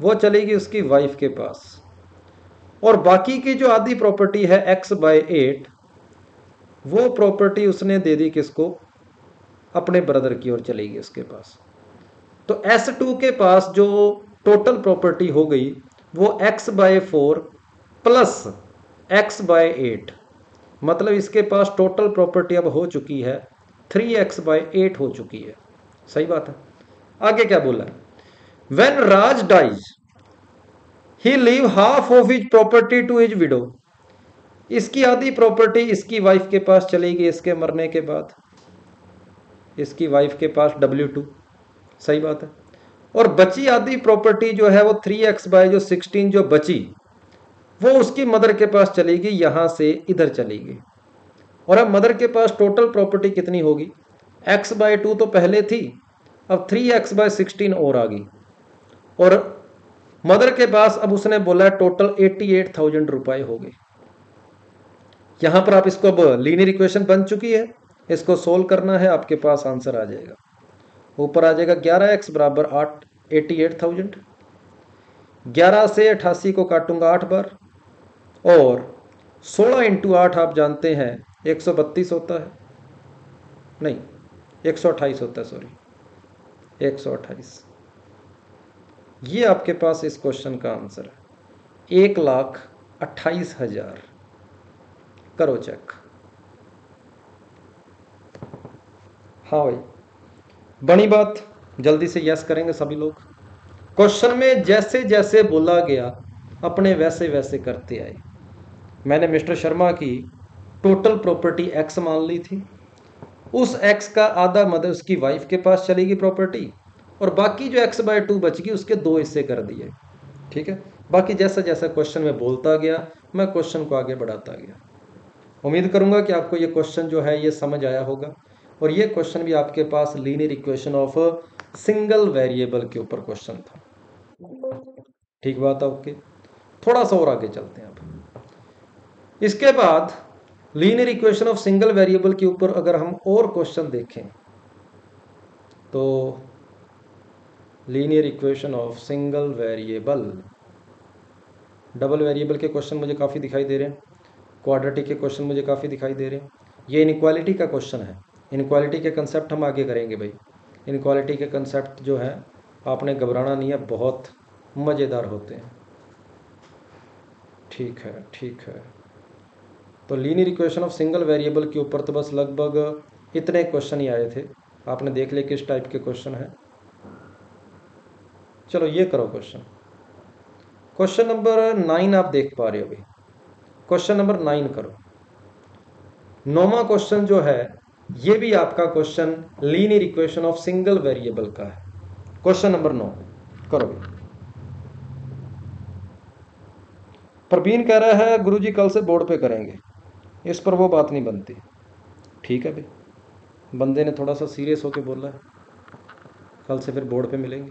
वो चलेगी उसकी वाइफ के पास, और बाकी की जो आधी प्रॉपर्टी है x/8 वो प्रॉपर्टी उसने दे दी किसको, अपने ब्रदर की ओर चलेगी उसके पास। तो s2 के पास जो टोटल प्रॉपर्टी हो गई वो x/4 प्लस x/8, मतलब इसके पास टोटल प्रॉपर्टी अब हो चुकी है 3x/8 हो चुकी है, सही बात है। आगे क्या बोला, when Raj dies he leave half of his property to his widow. इसकी आधी प्रॉपर्टी इसकी वाइफ के पास चलेगी इसके मरने के बाद, इसकी वाइफ के पास w2, सही बात है। और बची आधी प्रॉपर्टी जो है वो 3x/16 जो बची वो उसकी मदर के पास चलेगी, यहाँ से इधर चलेगी। और अब मदर के पास टोटल प्रॉपर्टी कितनी होगी, x/2 तो पहले थी, अब 3x/16 और आ गई, और मदर के पास अब उसने बोला टोटल 88,000 रुपये हो गए। यहाँ पर आप इसको, अब लीनियर इक्वेशन बन चुकी है, इसको सोल्व करना है, आपके पास आंसर आ जाएगा। ऊपर आ जाएगा 11x = 8, 88,000। 11 से 88 को काटूंगा 8 बार, और 16 × 8 आप जानते हैं 132 होता है, नहीं 128 होता है, सॉरी 128। ये आपके पास इस क्वेश्चन का आंसर है 1,28,000। करो चेक। हाँ भाई, बनी बात, जल्दी से यस करेंगे सभी लोग। क्वेश्चन में जैसे जैसे बोला गया अपने वैसे वैसे करते आए। मैंने मिस्टर शर्मा की टोटल प्रॉपर्टी x मान ली थी, उस x का आधा मदर उसकी वाइफ के पास चलेगी प्रॉपर्टी, और बाकी जो x/2 बच गई उसके 2 हिस्से कर दिए, ठीक है। बाकी जैसा जैसा क्वेश्चन में बोलता गया मैं क्वेश्चन को आगे बढ़ाता गया, उम्मीद करूँगा कि आपको ये क्वेश्चन जो है ये समझ आया होगा, और ये क्वेश्चन भी आपके पास linear equation of single variable के ऊपर क्वेश्चन था। ठीक बात है, ओके। थोड़ा सा और आगे चलते हैं आप। इसके बाद linear equation of single variable के ऊपर अगर हम और क्वेश्चन देखें तो linear equation of single variable, double variable के क्वेश्चन मुझे काफ़ी दिखाई दे रहे हैं, क्वाड्रेटिक के क्वेश्चन मुझे काफ़ी दिखाई दे रहे हैं। ये इनइक्वालिटी का क्वेश्चन है, इनइक्वालिटी के कंसेप्ट हम आगे करेंगे भाई। इनइक्वालिटी के कंसेप्ट जो है आपने घबराना नहीं है, बहुत मज़ेदार होते हैं। ठीक है, ठीक है। तो linear equation of single variable के ऊपर तो बस लगभग इतने क्वेश्चन ही आए थे, आपने देख लिया किस टाइप के क्वेश्चन है। चलो ये करो क्वेश्चन, क्वेश्चन नंबर 9 आप देख पा रहे हो अभी, क्वेश्चन नंबर 9 करो। 9वां क्वेश्चन जो है ये भी आपका question linear equation of single variable का है, क्वेश्चन नंबर 9 करो। प्रवीण कह रहा है गुरुजी कल से बोर्ड पे करेंगे, इस पर वो बात नहीं बनती। ठीक है भाई, बंदे ने थोड़ा सा सीरियस होके बोला है, कल से फिर बोर्ड पे मिलेंगे,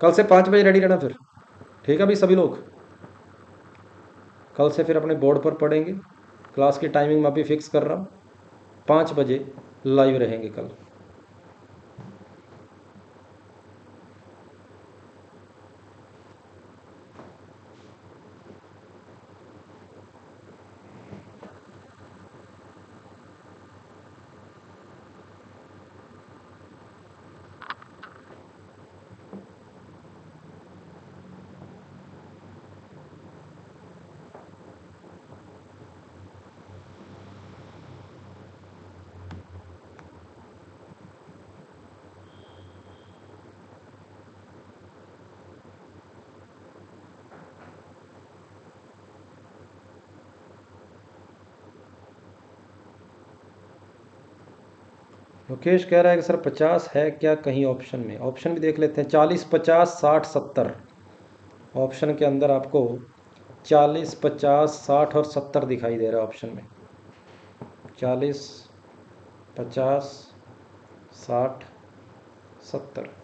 कल से 5 बजे रेडी रहना फिर। ठीक है भाई, सभी लोग कल से फिर अपने बोर्ड पर पढ़ेंगे, क्लास की टाइमिंग मैं भी फिक्स कर रहा हूँ, 5 बजे लाइव रहेंगे कल। मुकेश कह रहा है कि सर 50 है क्या कहीं ऑप्शन में? ऑप्शन भी देख लेते हैं, 40, 50, 60, 70 ऑप्शन के अंदर आपको 40, 50, 60 और 70 दिखाई दे रहा है ऑप्शन में। 40, 50, 60, 70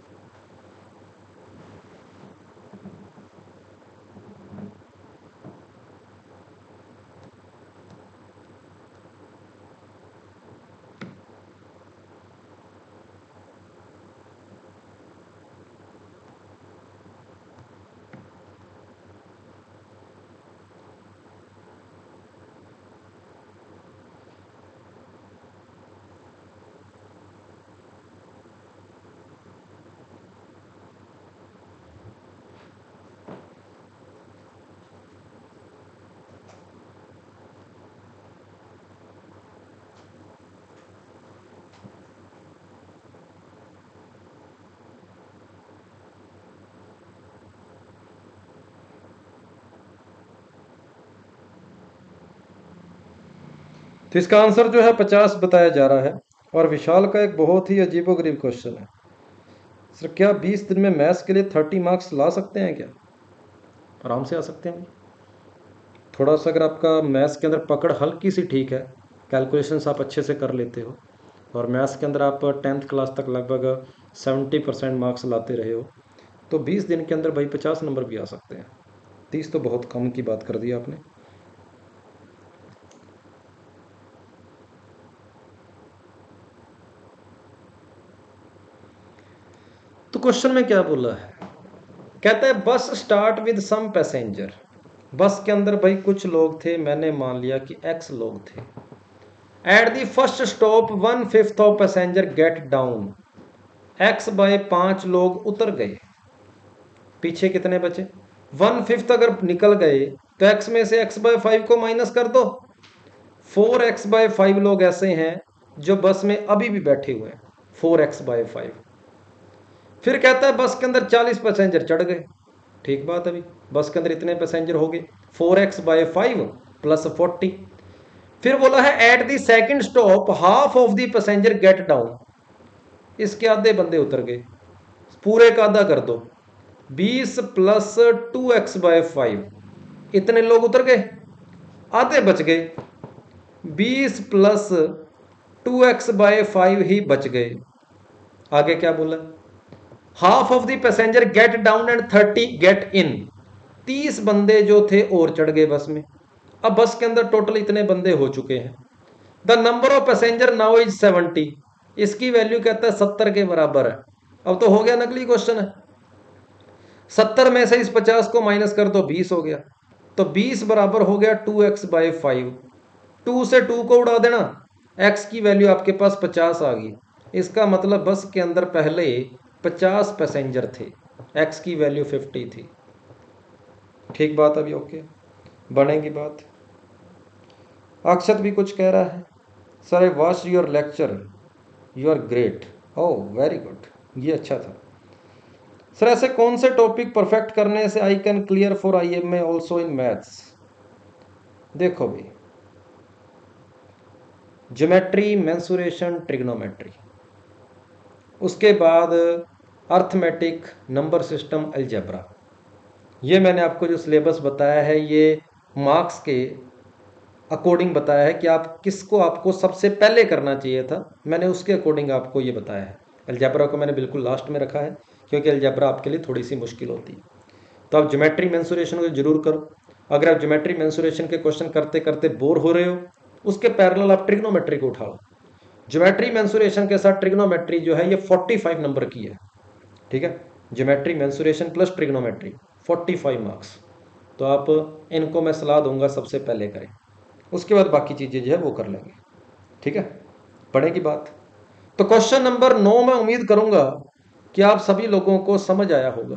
तो इसका आंसर जो है 50 बताया जा रहा है। और विशाल का एक बहुत ही अजीबोगरीब क्वेश्चन है, सर क्या 20 दिन में मैथ्स के लिए 30 मार्क्स ला सकते हैं क्या? आराम से आ सकते हैं। थोड़ा सा अगर आपका मैथ्स के अंदर पकड़ हल्की सी ठीक है, कैलकुलेशंस आप अच्छे से कर लेते हो, और मैथ्स के अंदर आप 10th क्लास तक लगभग 70% मार्क्स लाते रहे हो, तो 20 दिन के अंदर भाई 50 नंबर भी आ सकते हैं। 30 तो बहुत कम की बात कर दी आपने। तो क्वेश्चन में क्या बोला है, कहता है बस स्टार्ट विद सम पैसेंजर। बस के अंदर भाई कुछ लोग थे, मैंने मान लिया कि x लोग थे। At the first stop 1/5 of passenger get down, x by 5 लोग उतर गए, पीछे कितने बचे? 1/5 अगर निकल गए तो x में से x बाय 5 को माइनस कर दो। 4x बाय 5 लोग ऐसे हैं जो बस में अभी भी बैठे हुए हैं, 4x बाय 5। फिर कहता है बस के अंदर 40 पैसेंजर चढ़ गए। ठीक बात है भाई, बस के अंदर इतने पैसेंजर हो गए, 4x बाय 5 प्लस 40। फिर बोला है at the second stop 1/2 of the passenger get down, इसके आधे बंदे उतर गए, पूरे का आधा कर दो, 20 प्लस 2x बाय 5, इतने लोग उतर गए, आधे बच गए। 20 प्लस 2x बाय 5 ही बच गए। आगे क्या बोला, half of the passenger get down and 30 get in. 30 बंदे जो थे और चढ़ गए बस में। अब बस के अंदर टोटल इतने बंदे हो चुके हैं। The number of passenger now is 70। इसकी वैल्यू कहता है 70 के बराबर है। अब तो हो गया नकली क्वेश्चन है। 70 में से इस 50 को माइनस कर दो, 20 हो गया। तो 20 बराबर हो गया 2x बाय 5। 2 से 2 को उड़ा देना, x की वैल्यू आपके पास 50 आ गई। इसका मतलब बस के अंदर पहले 50 पैसेंजर थे, x की वैल्यू 50 थी। ठीक बात अभी ओके बनेगी बात। अक्षत भी कुछ कह रहा है, sir I watch your lecture, you are great. Oh very good, ये अच्छा था। सर ऐसे कौन से टॉपिक परफेक्ट करने से I can clear for I am a also in maths. देखो भी, ज्योमेट्री, मेंसुरेशन, ट्रिग्नोमेट्री, उसके बाद अर्थमेटिक, नंबर सिस्टम, अलजेब्रा। ये मैंने आपको जो सिलेबस बताया है ये मार्क्स के अकॉर्डिंग बताया है कि आप किसको आपको सबसे पहले करना चाहिए था। मैंने उसके अकॉर्डिंग आपको ये बताया है। अलजेब्रा को मैंने बिल्कुल लास्ट में रखा है क्योंकि अलजेब्रा आपके लिए थोड़ी सी मुश्किल होती है। तो आप ज्योमेट्री मेंसुरेशन को जरूर करो। अगर आप ज्योमेट्री मेंसुरेशन के क्वेश्चन करते करते बोर हो रहे हो, उसके पैरेलल आप ट्रिग्नोमेट्री को उठाओ। ज्योमेट्री मेंसुरेशन के साथ ट्रिग्नोमेट्री जो है ये 45 नंबर की है। ठीक है, geometry mensuration plus trigonometry 45 marks. तो आप इनको मैं सलाह दूंगा सबसे पहले करें, उसके बाद बाकी चीज़ें जो है वो कर लेंगे। ठीक है, पढ़ेगी बात। तो क्वेश्चन नंबर 9 में उम्मीद करूंगा कि आप सभी लोगों को समझ आया होगा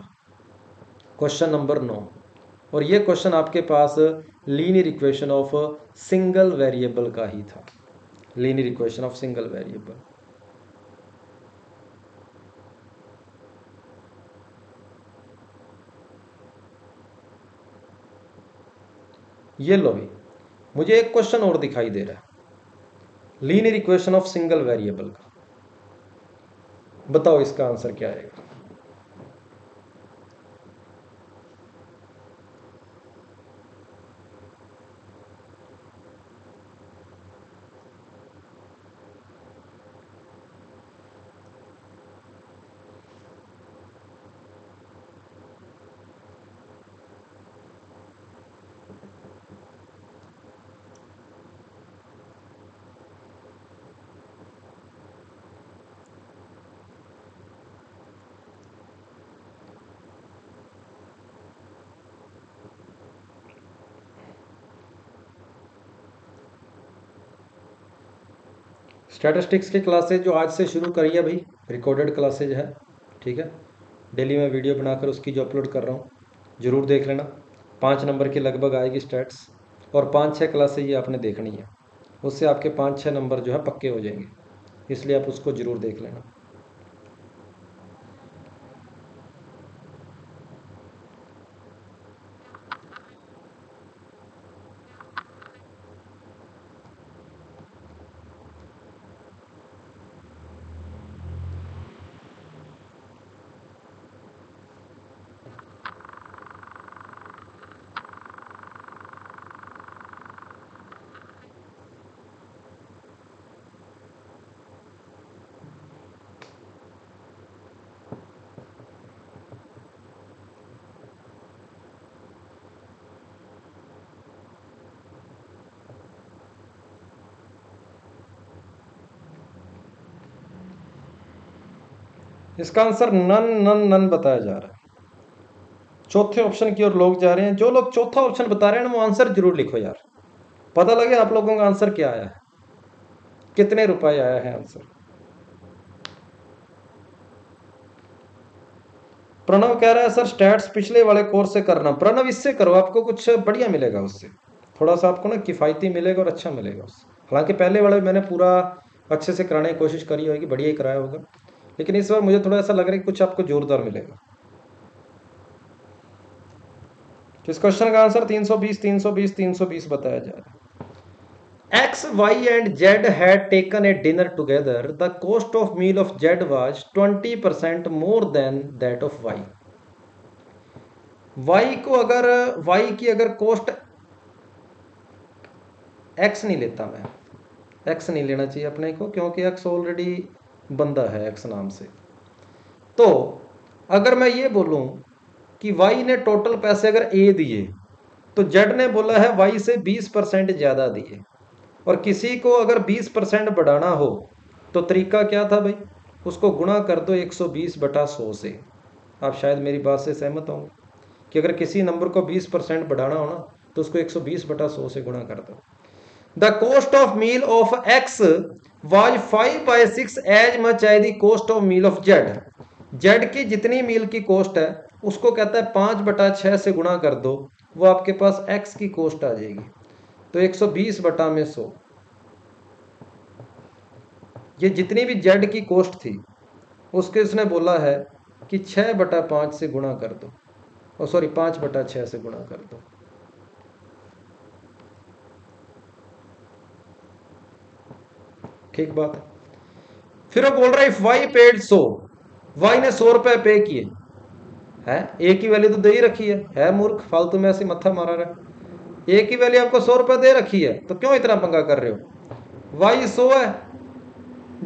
क्वेश्चन नंबर 9। और ये क्वेश्चन आपके पास linear equation of single variable का ही था। Linear equation of single variable, ये लो भी। मुझे एक क्वेश्चन और दिखाई दे रहा है linear equation of single variable का। बताओ इसका आंसर क्या आएगा। स्टैटिस्टिक्स की क्लासेज जो आज से शुरू करी है भाई, रिकॉर्डेड क्लासेज है। ठीक है, डेली मैं वीडियो बनाकर उसकी जो अपलोड कर रहा हूँ ज़रूर देख लेना। 5 नंबर की लगभग आएगी स्टैट्स, और 5-6 क्लासेज ये आपने देखनी है, उससे आपके 5-6 नंबर जो है पक्के हो जाएंगे, इसलिए आप उसको ज़रूर देख लेना। इसका आंसर नन बताया जा रहा है। चौथे ऑप्शन की ओर लोग जा रहे हैं। जो लोग चौथा ऑप्शन बता रहे हैं ना, वो आंसर जरूर लिखो यार, पता लगे आप लोगों का आंसर क्या आया है, कितने रुपए आया है आंसर। प्रणव कह रहा है सर स्टैट्स पिछले वाले कोर्स से करना। प्रणव इससे करो, आपको कुछ बढ़िया मिलेगा उससे, थोड़ा सा आपको ना किफायती मिलेगा और अच्छा मिलेगा उससे। हालांकि पहले वाले मैंने पूरा अच्छे से कराने की कोशिश करी होगी, बढ़िया ही कराया होगा, लेकिन इस बार मुझे थोड़ा ऐसा लग रहा है कि कुछ आपको जोरदार मिलेगा। इस क्वेश्चन का आंसर 320 320 320 बताया जा रहा है। X Y and Z had taken a dinner together, the cost of meal of Z was 20% more than that of Y. Y की अगर कॉस्ट एक्स नहीं लेता मैं, एक्स नहीं लेना चाहिए अपने को, क्योंकि एक्स ऑलरेडी बंदा है एक्स नाम से। तो अगर मैं ये बोलूं कि वाई ने टोटल पैसे अगर ए दिए, तो जेड ने बोला है वाई से 20% ज़्यादा दिए, और किसी को अगर 20% बढ़ाना हो तो तरीका क्या था भाई, उसको गुणा कर दो 120/100 से। आप शायद मेरी बात से सहमत होंगे कि अगर किसी नंबर को 20% बढ़ाना हो ना, तो उसको 120/100 से गुणा कर दो। The cost of meal of X was 5/6 as much as the cost of meal of Z. Z की जितनी मील की कॉस्ट है उसको कहता है 5/6 से गुणा कर दो, वो आपके पास एक्स की कॉस्ट आ जाएगी। तो 120/100, ये जितनी भी जेड की कॉस्ट थी उसके उसने बोला है कि 6/5 से गुणा कर दो, और सॉरी 5/6 से गुणा कर दो। ठीक बात है। फिर वो बोल रहा है इफ वाई पेड 100, वाई ने 100 रुपए पे किए है, ए की वैल्यू तो दे ही रखी है मूर्ख, फालतू में ऐसे मत्था मारा रहा है। ए की वैल्यू आपको 100 रुपए दे रखी है, तो क्यों इतना पंगा कर रहे हो। वाई 100 है,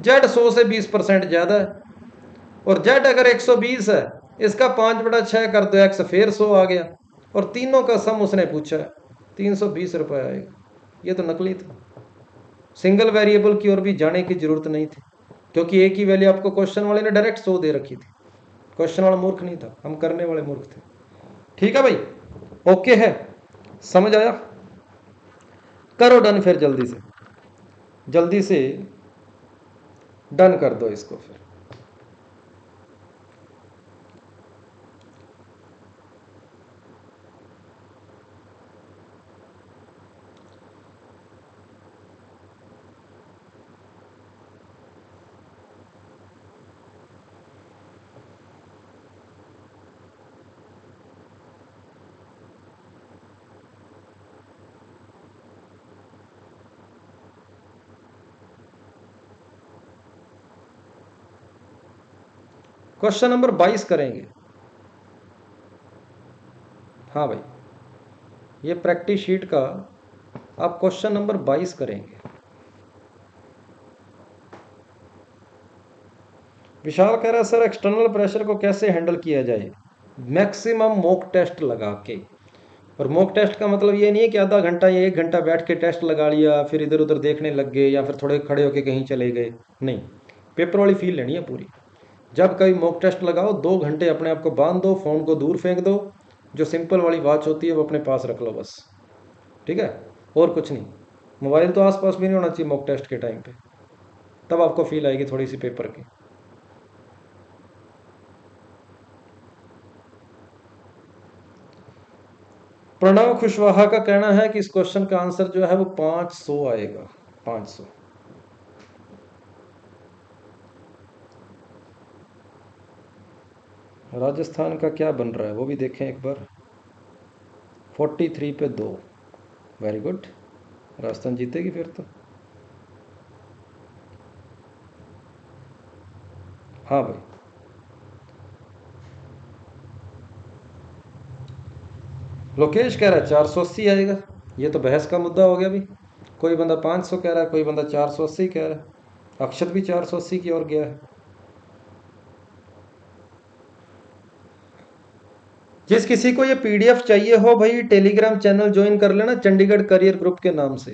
जेड 100 से 20% ज्यादा है, और जेड अगर 120 है, इसका 5/6 कर दो, एक्स फिर 100 आ गया, और तीनों का सम उसने पूछा है, 320 रुपये आएगा। ये तो नकली था, सिंगल वेरिएबल की ओर भी जाने की जरूरत नहीं थी, क्योंकि ए की वैल्यू आपको क्वेश्चन वाले ने डायरेक्ट 100 दे रखी थी। क्वेश्चन वाला मूर्ख नहीं था, हम करने वाले मूर्ख थे। ठीक है भाई, ओके है, समझ आया। करो डन, फिर जल्दी से डन कर दो इसको। फिर क्वेश्चन नंबर 22 करेंगे। हाँ भाई, ये प्रैक्टिस शीट का आप क्वेश्चन नंबर 22 करेंगे। विशाल कह रहा है सर एक्सटर्नल प्रेशर को कैसे हैंडल किया जाए मैक्सिमम मॉक टेस्ट लगा के। और मॉक टेस्ट का मतलब ये नहीं है कि आधा घंटा या 1 घंटा बैठ के टेस्ट लगा लिया, फिर इधर उधर देखने लग गए, या फिर थोड़े खड़े होके कहीं चले गए। नहीं, पेपर वाली फील लेनी है पूरी। जब कभी मॉक टेस्ट लगाओ 2 घंटे अपने आप को बांध दो, फ़ोन को दूर फेंक दो, जो सिंपल वाली वॉच होती है वो अपने पास रख लो बस। ठीक है, और कुछ नहीं, मोबाइल तो आसपास भी नहीं होना चाहिए मॉक टेस्ट के टाइम पे, तब आपको फील आएगी थोड़ी सी पेपर की। प्रणव कुशवाहा का कहना है कि इस क्वेश्चन का आंसर जो है वो 500 आएगा, 500। राजस्थान का क्या बन रहा है वो भी देखें एक बार। 43/2, वेरी गुड, राजस्थान जीतेगी फिर तो। हाँ भाई, लोकेश कह रहा है 480 आएगा। ये तो बहस का मुद्दा हो गया भी, कोई बंदा 500 कह रहा है, कोई बंदा 480 कह रहा है। अक्षत भी 480 की ओर गया है। जिस किसी को ये PDF चाहिए हो भाई, टेलीग्राम चैनल ज्वाइन कर लेना चंडीगढ़ करियर ग्रुप के नाम से।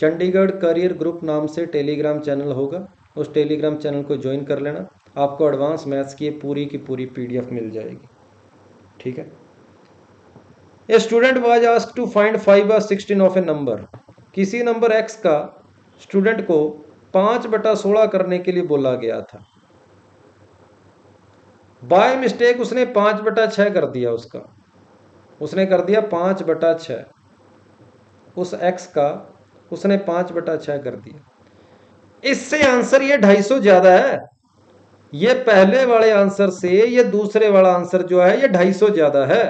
चंडीगढ़ करियर ग्रुप नाम से टेलीग्राम चैनल होगा, उस टेलीग्राम चैनल को ज्वाइन कर लेना। आपको एडवांस मैथ्स की पूरी PDF मिल जाएगी। ठीक है। A student was asked to find 5/16 of a number. किसी नंबर X का स्टूडेंट को 5/16 करने के लिए बोला गया था। बाय मिस्टेक उसने 5/6 कर दिया, उसने कर दिया 5/6, उस एक्स का उसने 5/6 कर दिया। इससे आंसर ये 250 ज्यादा है, ये पहले वाले आंसर से ये दूसरे वाला आंसर जो है ये 250 ज्यादा है।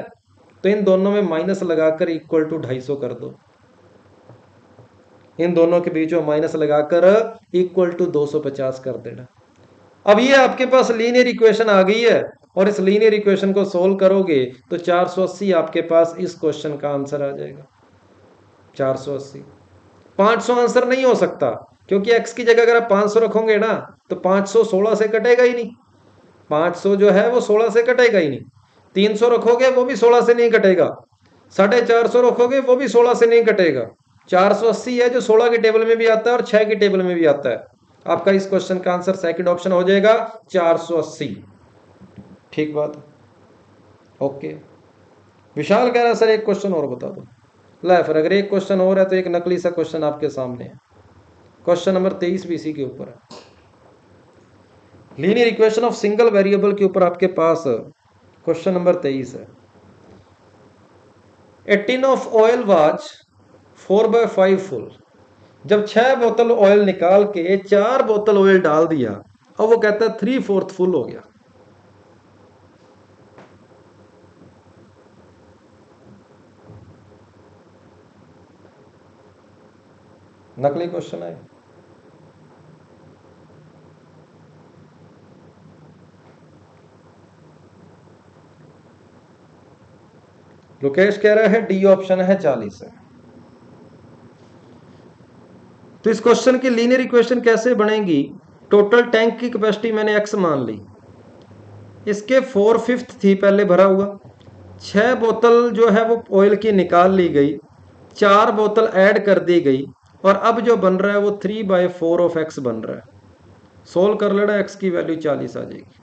तो इन दोनों में माइनस लगाकर = 250 कर दो। इन दोनों के बीच में माइनस लगाकर = 250 कर देना। अब ये आपके पास लीनियर इक्वेशन आ गई है, और इस लीनियर इक्वेशन को सोल्व करोगे तो 480 आपके पास इस क्वेश्चन का आंसर आ जाएगा। 480, 500 आंसर नहीं हो सकता, क्योंकि एक्स की जगह अगर आप 500 रखोगे ना तो 500 16 से कटेगा ही नहीं, 500 जो है वो 16 से कटेगा ही नहीं, 300 रखोगे वो भी 16 से नहीं कटेगा, 450 रखोगे वो भी 16 से नहीं कटेगा, 480 है जो 16 की टेबल में भी आता है और 6 की टेबल में भी आता है। आपका इस क्वेश्चन का आंसर सेकंड ऑप्शन हो जाएगा 480। ठीक बात, ओके। विशाल कह रहा सर एक क्वेश्चन और बता दो। लाइफ अगर एक क्वेश्चन हो रहा है तो एक नकली सा क्वेश्चन आपके सामने है, क्वेश्चन नंबर 23 भी इसी के ऊपर है, linear equation of single variable के ऊपर आपके पास क्वेश्चन नंबर 23 है। A tin of oil was 4/5 full, जब 6 बोतल ऑयल निकाल के 4 बोतल ऑयल डाल दिया और वो कहता है 3/4 फुल हो गया, नकली क्वेश्चन है। लोकेश कह रहा है डी ऑप्शन है 40 है। तो इस क्वेश्चन की लीनियर इक्वेशन कैसे बनेगी? टोटल टैंक की कैपेसिटी मैंने एक्स मान ली, इसके 4/5 थी पहले भरा हुआ, 6 बोतल जो है वो ऑयल की निकाल ली गई, 4 बोतल ऐड कर दी गई और अब जो बन रहा है वो 3/4 ऑफ एक्स बन रहा है। सोल्व कर लेना, एक्स की वैल्यू 40 आ जाएगी,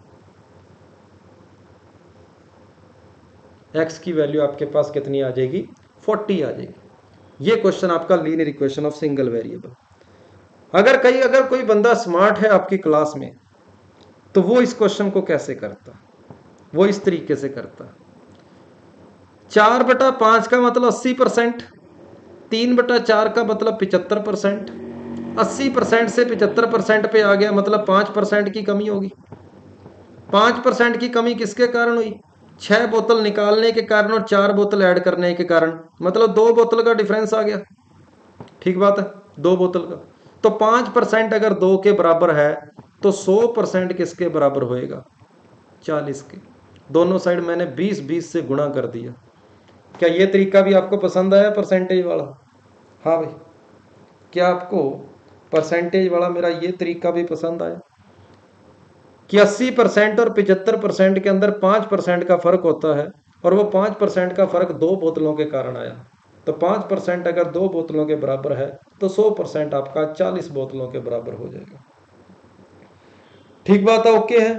एक्स की वैल्यू आपके पास कितनी आ जाएगी? 40 आ जाएगी। ये क्वेश्चन आपका linear equation of single variable. अगर कोई बंदा स्मार्ट है आपकी क्लास में तो वो इस क्वेश्चन को कैसे करता? वो इस तरीके से करता, 4/5 का मतलब 80%, 3/4 का मतलब 75%, 80% से 75% पे आ गया मतलब 5% की कमी होगी। 5% की कमी किसके कारण हुई? 6 बोतल निकालने के कारण और 4 बोतल ऐड करने के कारण, मतलब 2 बोतल का डिफरेंस आ गया। ठीक बात है, 2 बोतल का, तो 5% अगर 2 के बराबर है तो 100% किसके बराबर होएगा? 40 के। दोनों साइड मैंने 20-20 से गुणा कर दिया। क्या ये तरीका भी आपको पसंद आया परसेंटेज वाला? हाँ भाई, क्या आपको परसेंटेज वाला मेरा ये तरीका भी पसंद आया कि 80% और 75% के अंदर 5% का फर्क होता है और वो 5% का फर्क 2 बोतलों के कारण आया, तो 5% अगर 2 बोतलों के बराबर है तो 100% आपका 40 बोतलों के बराबर हो जाएगा। ठीक बात है, ओके है।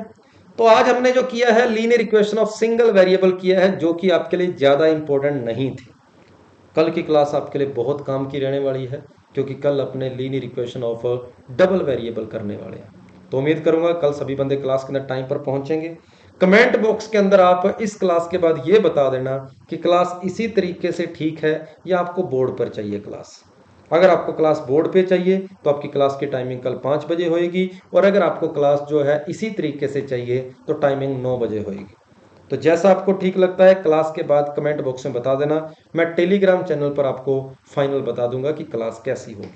तो आज हमने जो किया है linear equation of single variable किया है, जो कि आपके लिए ज़्यादा इंपॉर्टेंट नहीं थी। कल की क्लास आपके लिए बहुत काम की रहने वाली है क्योंकि कल अपने linear equation of double variable करने वाले हैं। तो उम्मीद करूंगा कल सभी बंदे क्लास के अंदर टाइम पर पहुंचेंगे। कमेंट बॉक्स के अंदर आप इस क्लास के बाद ये बता देना कि क्लास इसी तरीके से ठीक है या आपको बोर्ड पर चाहिए क्लास। अगर आपको क्लास बोर्ड पे चाहिए तो आपकी क्लास की टाइमिंग कल 5 बजे होएगी, और अगर आपको क्लास जो है इसी तरीके से चाहिए तो टाइमिंग 9 बजे होएगी। तो जैसा आपको ठीक लगता है क्लास के बाद कमेंट बॉक्स में बता देना, मैं टेलीग्राम चैनल पर आपको फाइनल बता दूंगा कि क्लास कैसी होगी।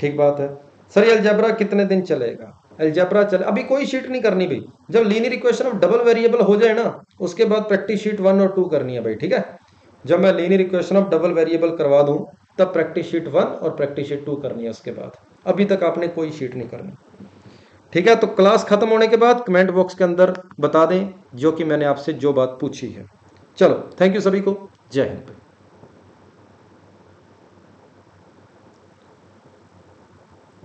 ठीक बात है। सर ये अलजेब्रा कितने दिन चलेगा? अलजेब्रा चले अभी कोई शीट नहीं करनी भाई, जब linear equation of double variable हो जाए ना उसके बाद प्रैक्टिस शीट 1 और 2 करनी है भाई। ठीक है, जब मैं linear equation of double variable करवा दूँ तब प्रैक्टिस शीट 1 और प्रैक्टिस शीट 2 करनी है, उसके बाद अभी तक आपने कोई शीट नहीं करनी। ठीक है, तो क्लास खत्म होने के बाद कमेंट बॉक्स के अंदर बता दें जो कि मैंने आपसे जो बात पूछी है। चलो, थैंक यू सभी को, जय हिंद।